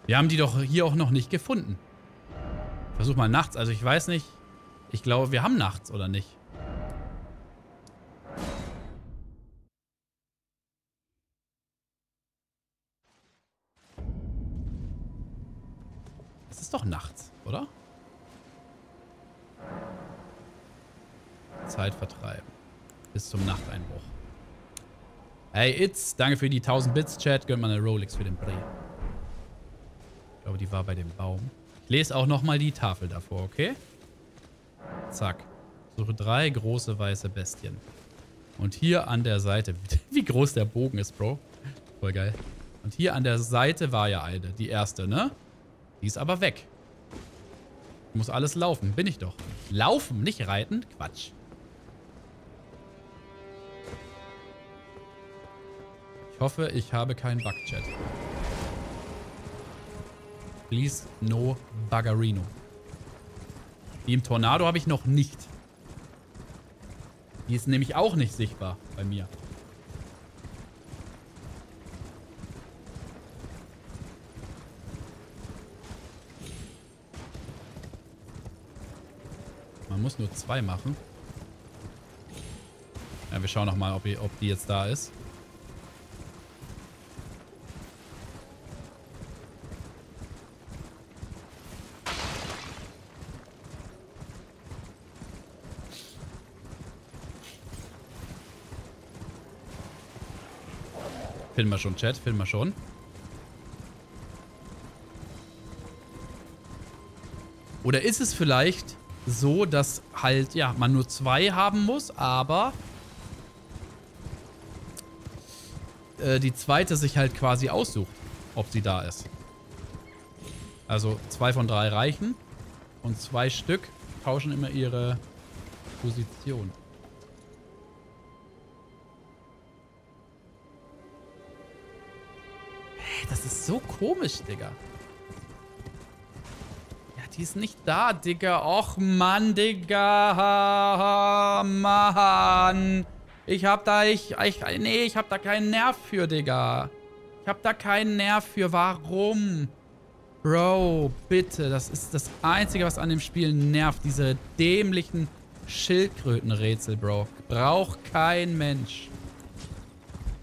Wir haben die doch hier auch noch nicht gefunden. Versuch mal nachts, also ich weiß nicht. Ich glaube, wir haben nachts, oder nicht? Es ist doch nachts, oder? Zeit vertreiben. Bis zum Nachteinbruch. Hey, Itz, danke für die tausend Bits, Chat. Gönnt mal eine Rolex für den Play. Ich glaube, die war bei dem Baum. Lest auch nochmal die Tafel davor, okay? Zack. Suche drei große weiße Bestien. Und hier an der Seite. Wie groß der Bogen ist, Bro. Voll geil. Und hier an der Seite war ja eine. Die erste, ne? Die ist aber weg. Ich muss alles laufen. Bin ich doch. Laufen, nicht reiten? Quatsch. Ich hoffe, ich habe keinen Bug-Chat. Please, no Buggerino. Die im Tornado habe ich noch nicht. Die ist nämlich auch nicht sichtbar bei mir. Man muss nur zwei machen. Ja, wir schauen nochmal, ob, ob die jetzt da ist. Filmen wir schon, Chat, filmen wir schon. Oder ist es vielleicht so, dass halt, ja, man nur zwei haben muss, aber äh, die zweite sich halt quasi aussucht, ob sie da ist. Also zwei von drei reichen und zwei Stück tauschen immer ihre Position. Das ist so komisch, Digga. Ja, die ist nicht da, Digga. Och, Mann, Digga. Mann. Ich hab da, ich, ich, nee, ich hab da keinen Nerv für, Digga. Ich hab da keinen Nerv für. Warum? Bro, bitte. Das ist das Einzige, was an dem Spiel nervt. Diese dämlichen Schildkrötenrätsel, Bro. Braucht kein Mensch.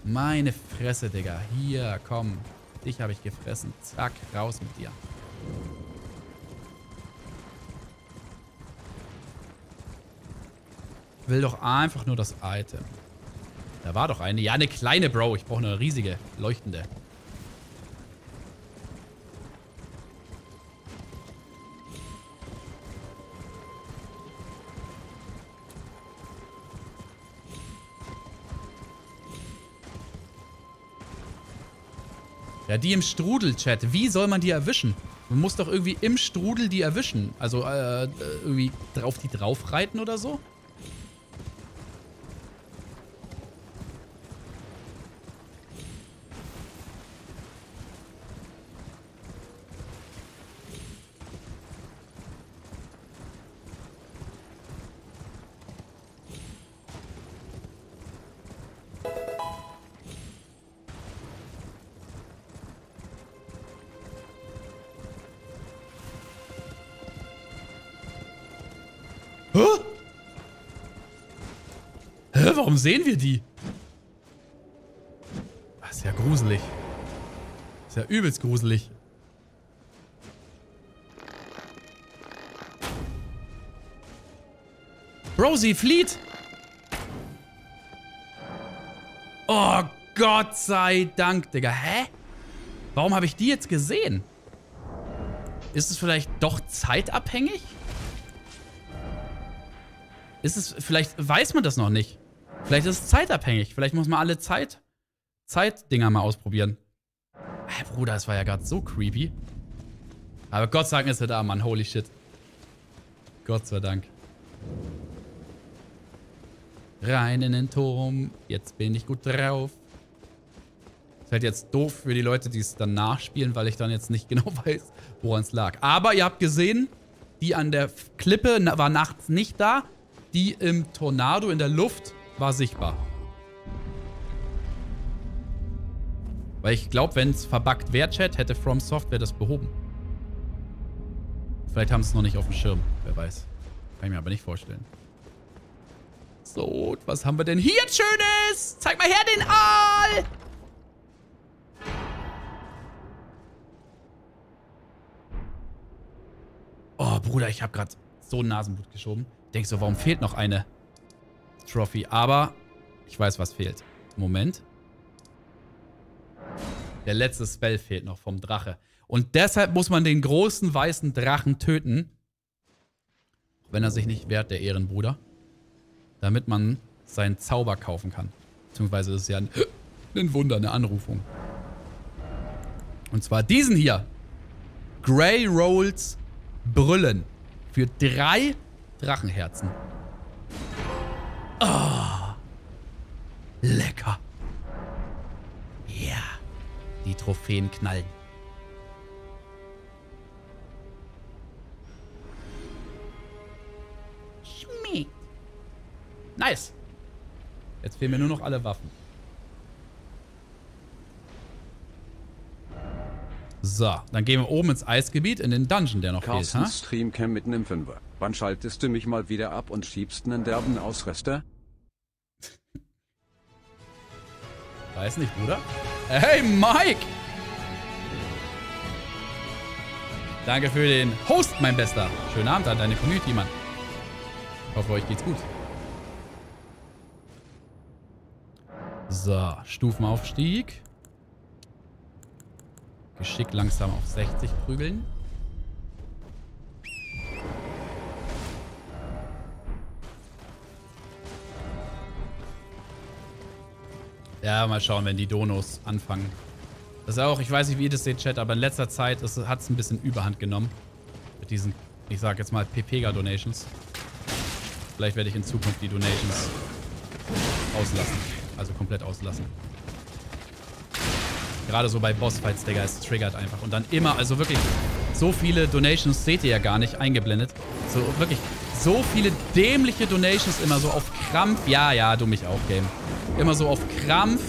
Meine Fresse, Digga. Hier, komm. Dich habe ich gefressen. Zack, raus mit dir. will doch einfach nur das Item. Da war doch eine. Ja, eine kleine, Bro. Ich brauche eine riesige, leuchtende. Ja, die im Strudel-Chat. Wie soll man die erwischen? Man muss doch irgendwie im Strudel die erwischen. Also, äh, irgendwie auf die draufreiten oder so? Warum sehen wir die? Das ist ja gruselig. Das ist ja übelst gruselig. Bro, sie flieht! Oh, Gott sei Dank, Digga. Hä? Warum habe ich die jetzt gesehen? Ist es vielleicht doch zeitabhängig? Ist es vielleicht... Weiß man das noch nicht. Vielleicht ist es zeitabhängig. Vielleicht muss man alle Zeit, Zeitdinger mal ausprobieren. Hey, Bruder, das war ja gerade so creepy. Aber Gott sei Dank ist er da, Mann. Holy shit. Gott sei Dank. Rein in den Turm. Jetzt bin ich gut drauf. Ist halt jetzt doof für die Leute, die es dann nachspielen, weil ich dann jetzt nicht genau weiß, woran es lag. Aber ihr habt gesehen, die an der Klippe war nachts nicht da. Die im Tornado in der Luft... war sichtbar. Weil ich glaube, wenn es verbuggt wäre, Chat, hätte From Software das behoben. Vielleicht haben sie es noch nicht auf dem Schirm. Wer weiß. Kann ich mir aber nicht vorstellen. So, was haben wir denn hier Schönes? Zeig mal her den Aal! Oh, Bruder, ich habe gerade so ein Nasenblut geschoben. Denkst du, warum fehlt noch eine Trophy, aber ich weiß, was fehlt. Moment. Der letzte Spell fehlt noch vom Drache. Und deshalb muss man den großen weißen Drachen töten. Wenn er sich nicht wehrt, der Ehrenbruder. Damit man seinen Zauber kaufen kann. Beziehungsweise ist es ja ein, ein Wunder, eine Anrufung. Und zwar diesen hier. Grey Rolls Brüllen. Für drei Drachenherzen. Oh, lecker. Ja, die Trophäen knallen. Schmeckt. Nice. Jetzt fehlen mir nur noch alle Waffen. So, dann gehen wir oben ins Eisgebiet, in den Dungeon, der noch fehlt. Streamcam mit einem Fünfer. Wann schaltest du mich mal wieder ab und schiebst einen derben Ausrester? Weiß nicht, Bruder. Hey, Mike! Danke für den Host, mein Bester. Schönen Abend an deine Community, Mann. Ich hoffe, euch geht's gut. So, Stufenaufstieg. Geschick langsam auf sechzig prügeln. Ja, mal schauen, wenn die Donos anfangen. Das ist auch, ich weiß nicht, wie ihr das seht, Chat, aber in letzter Zeit hat es ein bisschen Überhand genommen. Mit diesen, ich sag jetzt mal, Pepega-Donations. Vielleicht werde ich in Zukunft die Donations auslassen. Also komplett auslassen. Gerade so bei Bossfights, Digga, es triggert einfach. Und dann immer, also wirklich, so viele Donations seht ihr ja gar nicht eingeblendet. So, wirklich, so viele dämliche Donations immer so auf Krampf. Ja, ja, du mich auch, Game. Immer so auf Krampf.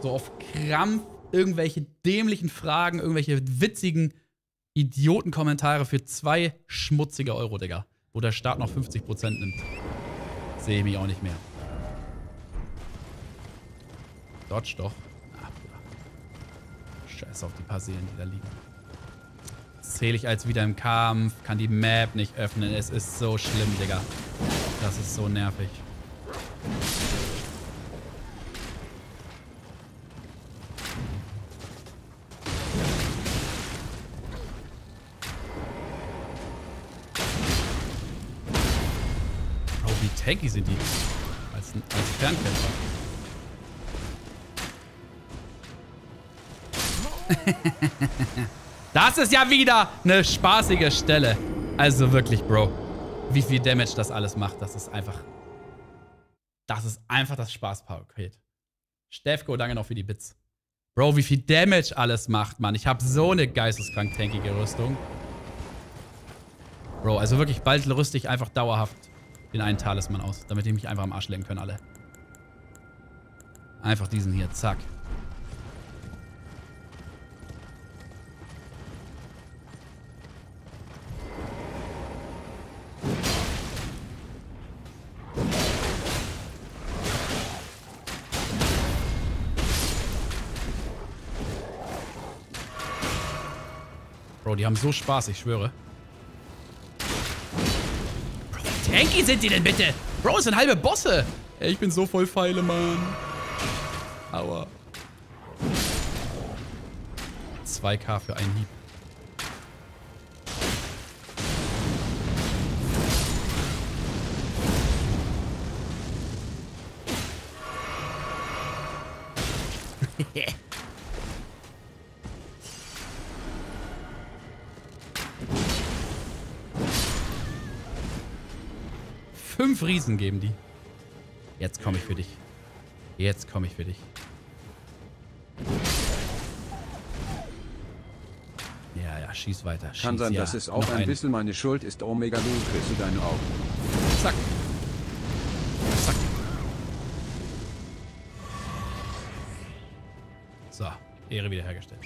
So auf Krampf irgendwelche dämlichen Fragen, irgendwelche witzigen Idiotenkommentare für zwei schmutzige Euro, Digga. Wo der Staat noch fünfzig Prozent nimmt. Sehe ich mich auch nicht mehr. Dodge doch. Ah, Bruder. Scheiß auf die paar Seelen, die da liegen. zähle ich als wieder im Kampf, kann die Map nicht öffnen. Es ist so schlimm, Digga. Das ist so nervig. Oh, wie tanky sind die als, als Fernkämpfer. Das ist ja wieder eine spaßige Stelle. Also wirklich, Bro. Wie viel Damage das alles macht, das ist einfach... Das ist einfach das Spaßpaket. Stefko, danke noch für die Bits. Bro, wie viel Damage alles macht, Mann. Ich habe so eine geisteskrank tankige Rüstung. Bro, also wirklich, bald rüste ich einfach dauerhaft den einen Talisman aus, damit die mich einfach am Arsch leben können, alle. Einfach diesen hier, zack. Bro, die haben so Spaß, ich schwöre. Bro, wie tanky sind die denn bitte? Bro, das sind halbe Bosse. Ey, ich bin so voll Pfeile, Mann. Aua. zwei K für einen Hieb. Fünf Riesen geben die. Jetzt komme ich für dich. Jetzt komme ich für dich. Ja, ja, schieß weiter. Schieß, kann sein, ja, dass es auch ein bisschen meine Schuld ist. Omega, du kriegst du deine Augen. Zack. Zack. So, Ehre wiederhergestellt.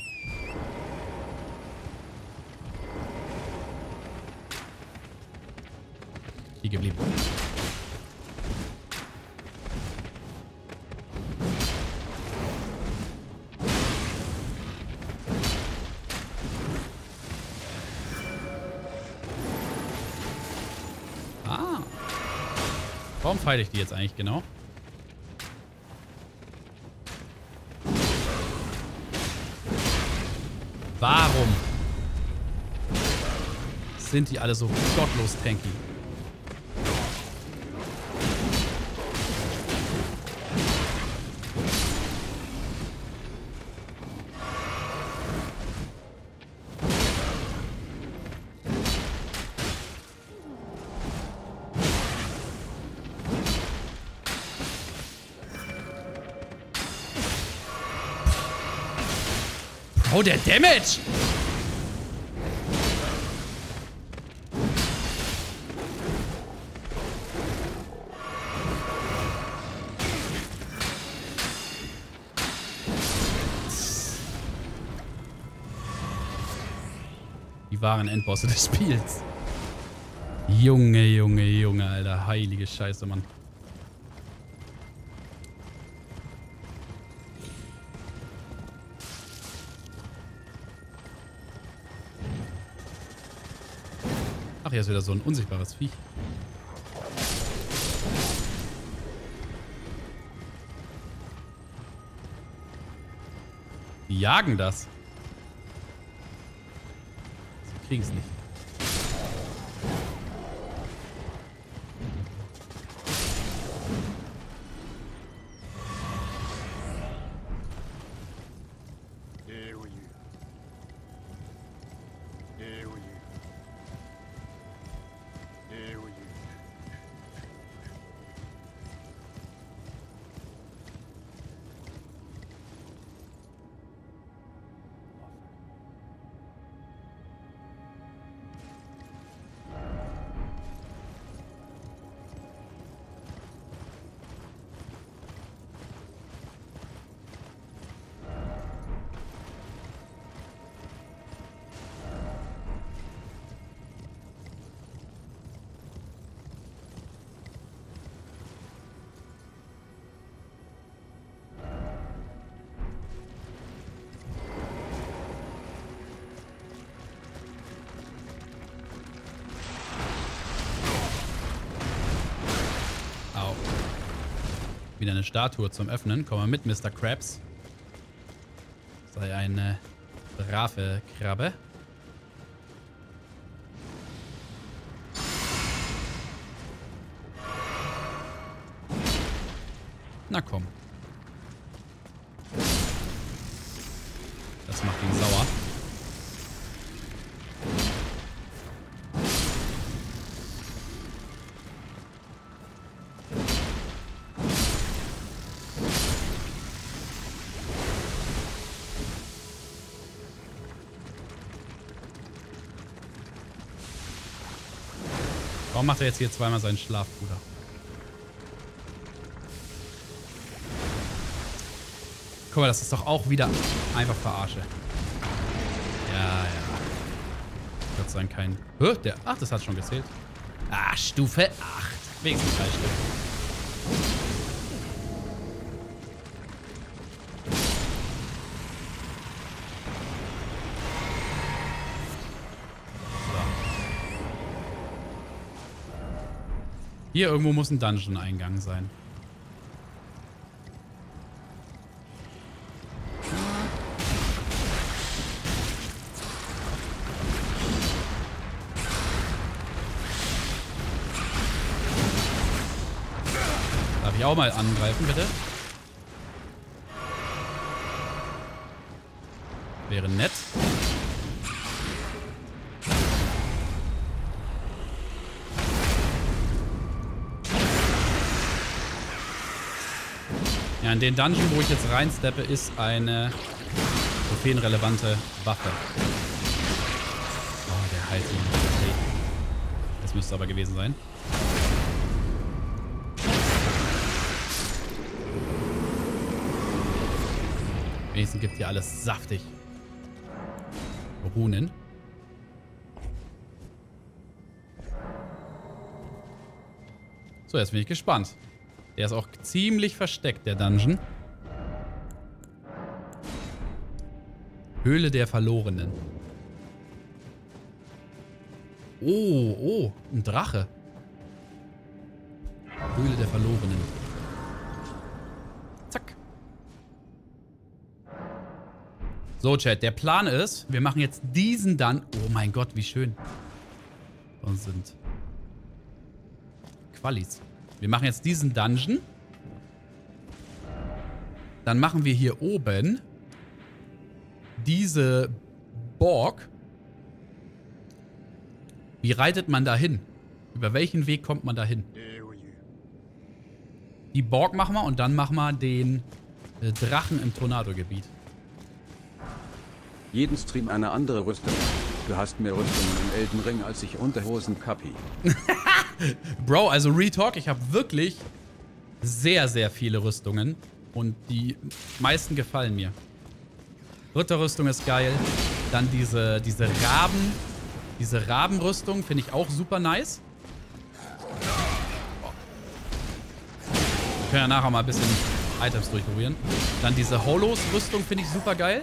Die geblieben. Ah. Warum feile ich die jetzt eigentlich genau? Warum sind die alle so gottlos tanky? Oh, der Damage! Die wahren Endbosse des Spiels. Junge, Junge, Junge, Alter. Heilige Scheiße, Mann. Ach, hier ist wieder so ein unsichtbares Viech. Die jagen das. Sie kriegen es nicht. Wieder eine Statue zum Öffnen. Komm mal mit, Mister Krabs. Sei eine brave Krabbe. Na komm. Das macht ihn sauer. Warum macht er jetzt hier zweimal seinen Schlafbruder? Guck mal, das ist doch auch wieder einfach Verarsche. Ja, ja. Gott sei Dank kein... Hä? Der... Ach, das hat schon gezählt. Ah, Stufe acht. Wenigstens drei Stück. Hier irgendwo muss ein Dungeon-Eingang sein. Darf ich auch mal angreifen, bitte? Wäre nett. In den Dungeon, wo ich jetzt reinsteppe, ist eine trophäenrelevante Waffe. Oh, der heilt mich. Das müsste aber gewesen sein. Wenigstens gibt hier alles saftig. Runen. So, jetzt bin ich gespannt. Der ist auch ziemlich versteckt, der Dungeon. Höhle der Verlorenen. Oh, oh, ein Drache. Höhle der Verlorenen. Zack. So, Chat, der Plan ist, wir machen jetzt diesen dann... Oh mein Gott, wie schön. Und sind... Qualis. Wir machen jetzt diesen Dungeon. Dann machen wir hier oben diese Burg. Wie reitet man da hin? Über welchen Weg kommt man da hin? Die Burg machen wir und dann machen wir den äh, Drachen im Tornado-Gebiet. Jeden Stream eine andere Rüstung. Du hast mehr Rüstungen im Elden Ring als ich Unterhosen Kapi. Bro, also Retalk, ich habe wirklich sehr, sehr viele Rüstungen. Und die meisten gefallen mir. Ritterrüstung ist geil. Dann diese, diese Raben. Diese Rabenrüstung finde ich auch super nice. Wir können ja nachher mal ein bisschen Items durchprobieren. Dann diese Holos-Rüstung finde ich super geil.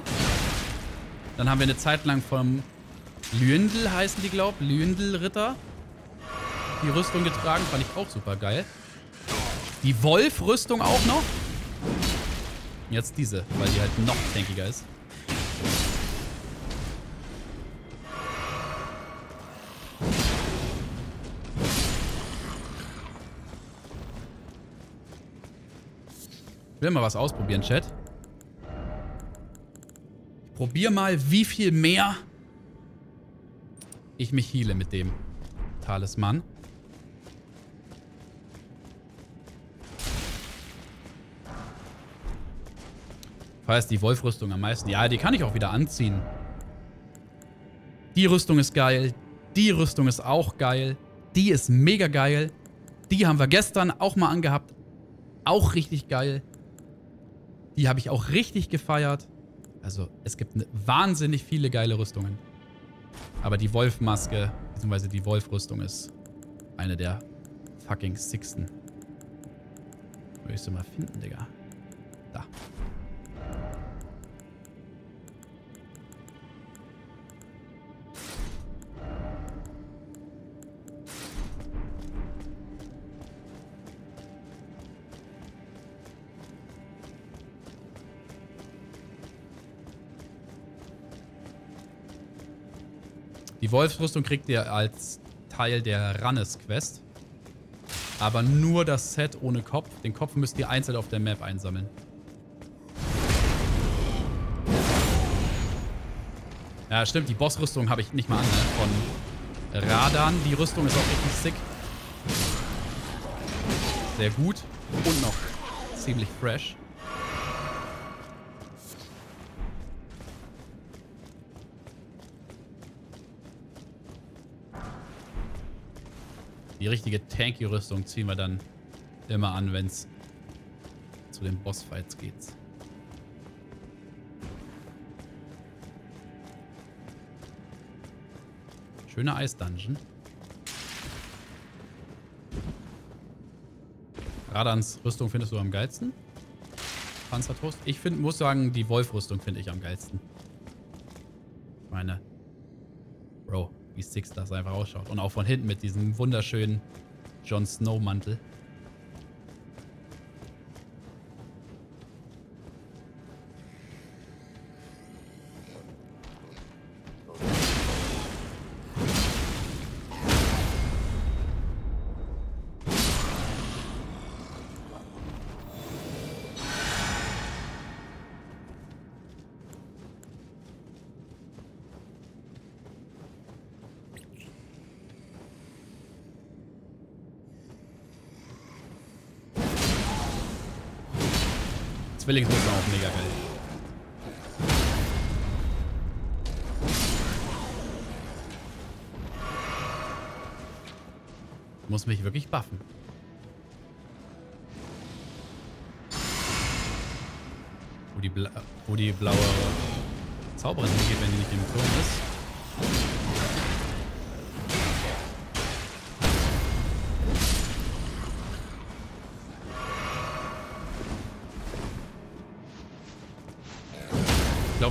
Dann haben wir eine Zeit lang vom Lyndel, heißen die, glaube ich. Lyndel-Ritter. Die Rüstung getragen, fand ich auch super geil. Die Wolf-Rüstung auch noch. Jetzt diese, weil die halt noch tankiger ist. Ich will mal was ausprobieren, Chat. Ich probiere mal, wie viel mehr ich mich heale mit dem Talisman. Heißt die Wolfrüstung am meisten. Ja, die kann ich auch wieder anziehen. Die Rüstung ist geil. Die Rüstung ist auch geil. Die ist mega geil. Die haben wir gestern auch mal angehabt. Auch richtig geil. Die habe ich auch richtig gefeiert. Also, es gibt wahnsinnig viele geile Rüstungen. Aber die Wolfmaske, beziehungsweise die Wolfrüstung ist eine der fucking sicksten. Würde ich sie mal finden, Digga. Da. Die Wolfsrüstung kriegt ihr als Teil der Rannes-Quest. Aber nur das Set ohne Kopf. Den Kopf müsst ihr einzeln auf der Map einsammeln. Ja, stimmt. Die Bossrüstung habe ich nicht mal an. Ne? Von Radan. Die Rüstung ist auch richtig sick. Sehr gut. Und noch ziemlich fresh. Die richtige Tanky-Rüstung ziehen wir dann immer an, wenn es zu den Bossfights geht. Schöner Eis-Dungeon. Radans Rüstung findest du am geilsten. Panzertrost. Ich find, muss sagen, die Wolf-Rüstung finde ich am geilsten. Ich meine, Bro, wie sick das einfach ausschaut. Und auch von hinten mit diesem wunderschönen Jon Snow Mantel. Zwillingsrüstung auch mega geil. Muss mich wirklich buffen. Wo die, Bla wo die blaue Zauberin hingeht, wenn die nicht im Turm ist.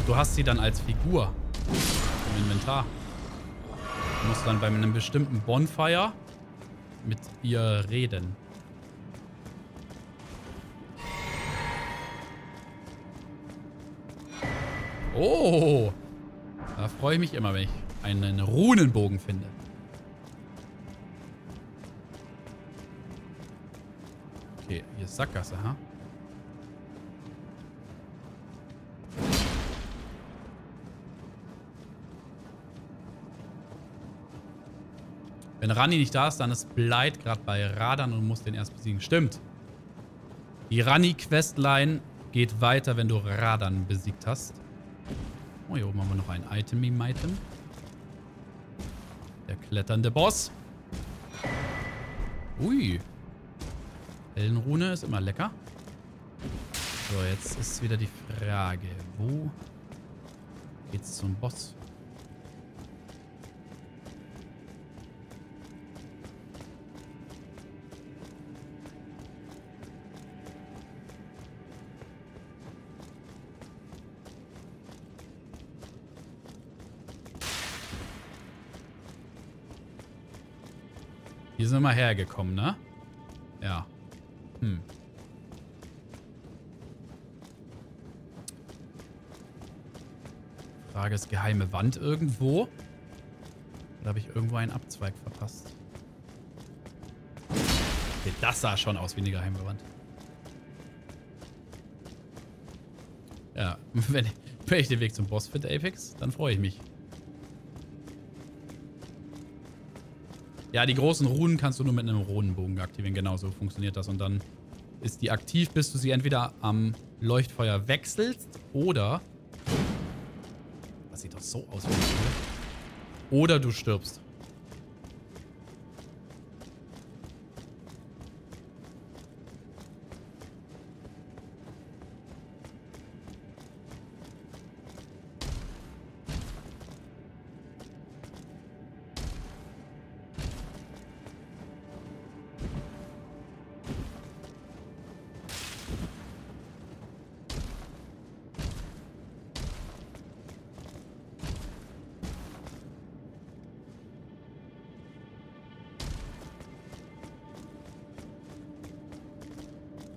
Du hast sie dann als Figur im Inventar. Du musst dann bei einem bestimmten Bonfire mit ihr reden. Oh! Da freue ich mich immer, wenn ich einen Runenbogen finde. Okay, hier ist Sackgasse, ha? Wenn Ranni nicht da ist, dann ist Blight gerade bei Radan und muss den erst besiegen. Stimmt. Die Ranni-Questline geht weiter, wenn du Radan besiegt hast. Oh, hier oben haben wir noch ein Item-Item. Der kletternde Boss. Ui. Ellenrune ist immer lecker. So, jetzt ist wieder die Frage, wo geht's zum Boss? Hier sind wir mal hergekommen, ne? Ja. Hm. Frage ist, geheime Wand irgendwo? Oder habe ich irgendwo einen Abzweig verpasst? Okay, das sah schon aus wie eine geheime Wand. Ja, wenn, wenn ich den Weg zum Boss finde, Apex, dann freue ich mich. Ja, die großen Runen kannst du nur mit einem Runenbogen aktivieren. Genau so funktioniert das. Und dann ist die aktiv, bis du sie entweder am Leuchtfeuer wechselst oder... Das sieht doch so aus. Oder du stirbst.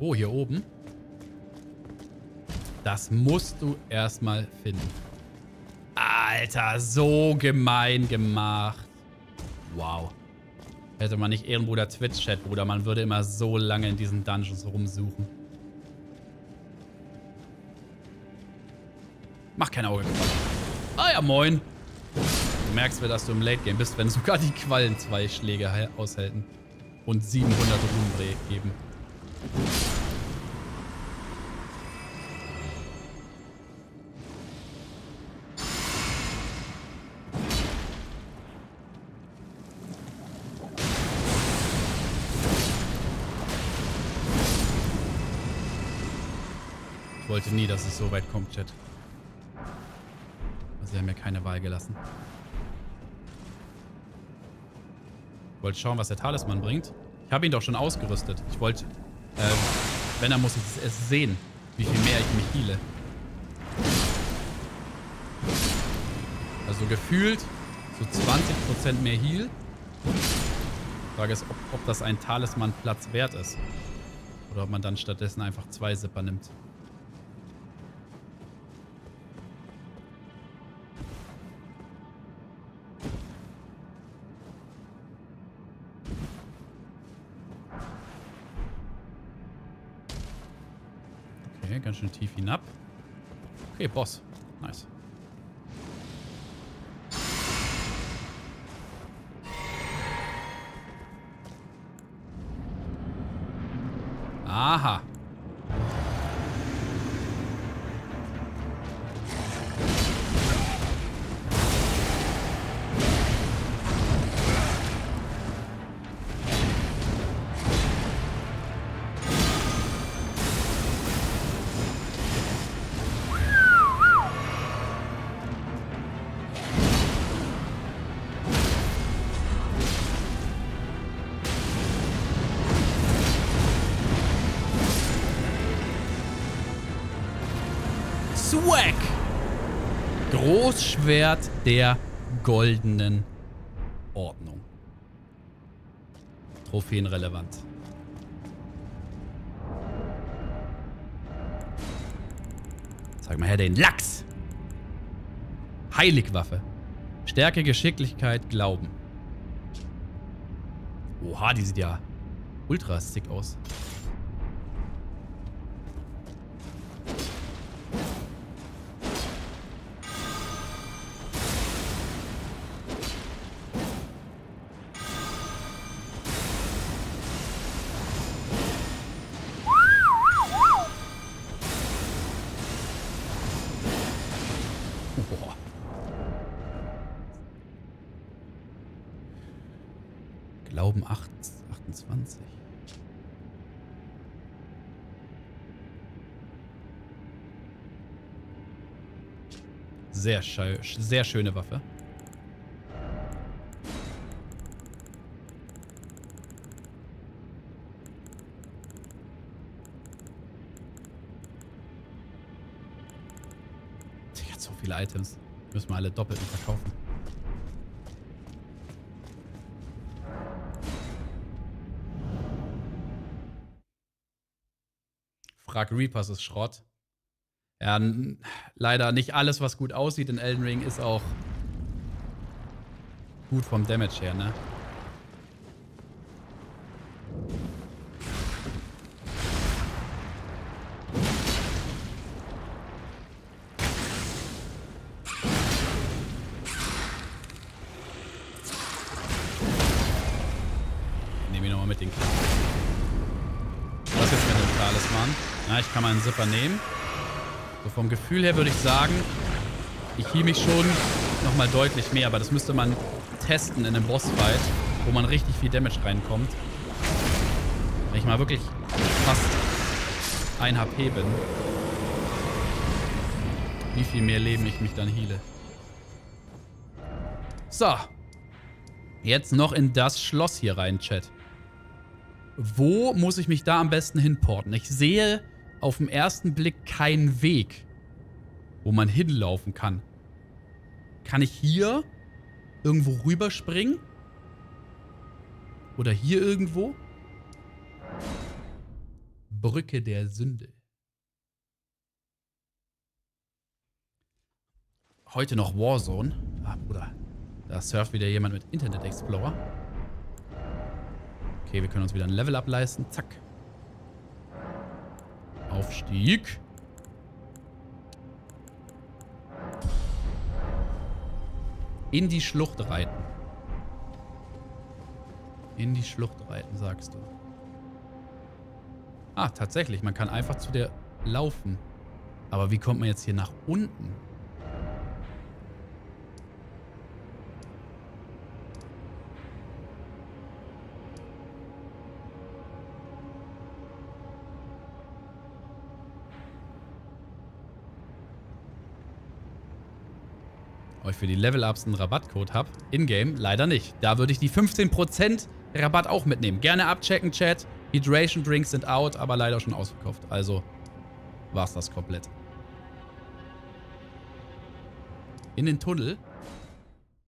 Oh, hier oben. Das musst du erstmal finden. Ah, Alter, so gemein gemacht. Wow. Hätte man nicht Ehrenbruder Twitch-Chat, Bruder. Man würde immer so lange in diesen Dungeons rumsuchen. Mach kein Auge. Ah ja, moin. Du merkst, dass du im Late-Game bist, wenn sogar die Quallen zwei Schläge aushalten. Und siebenhundert Ruhm geben. Ich wollte nie, dass es so weit kommt, Chat. Sie haben mir keine Wahl gelassen. Ich wollte schauen, was der Talisman bringt. Ich habe ihn doch schon ausgerüstet. Ich wollte, äh, wenn, dann muss ich es sehen, wie viel mehr ich mich heale. Also gefühlt so zwanzig Prozent mehr Heal. Die Frage ist, ob, ob das ein Talismanplatz wert ist. Oder ob man dann stattdessen einfach zwei Zipper nimmt. Ganz schön tief hinab. Okay, Boss. Nice. Aha. Schwert der goldenen Ordnung. Trophäenrelevant. Zeig mal her den Lachs. Heiligwaffe. Stärke, Geschicklichkeit, Glauben. Oha, die sieht ja ultra sick aus. achtundzwanzig. Sehr, sehr schöne Waffe. Die hat so viele Items. Müssen wir alle doppelt verkaufen. Frag Reapers ist Schrott. Ja, leider nicht alles, was gut aussieht in Elden Ring, ist auch gut vom Damage her, ne? Kann man einen Zipper nehmen. So vom Gefühl her würde ich sagen, ich heal mich schon nochmal deutlich mehr, aber das müsste man testen in einem Bossfight, wo man richtig viel Damage reinkommt. Wenn ich mal wirklich fast ein H P bin, wie viel mehr Leben ich mich dann heale. So. Jetzt noch in das Schloss hier rein, Chat. Wo muss ich mich da am besten hinporten? Ich sehe auf den ersten Blick keinen Weg, wo man hinlaufen kann. Kann ich hier irgendwo rüberspringen? Oder hier irgendwo? Brücke der Sünde. Heute noch Warzone. Ah, Bruder. Da surft wieder jemand mit Internet Explorer. Okay, wir können uns wieder ein Level ableisten. Zack. Aufstieg. In die Schlucht reiten. In die Schlucht reiten, sagst du. Ah, tatsächlich. Man kann einfach zu der laufen. Aber wie kommt man jetzt hier nach unten? Ob ich für die Level-Ups einen Rabattcode habe? In-game leider nicht. Da würde ich die fünfzehn Prozent Rabatt auch mitnehmen. Gerne abchecken, Chat. Hydration Drinks sind out, aber leider schon ausverkauft. Also war's das komplett. In den Tunnel.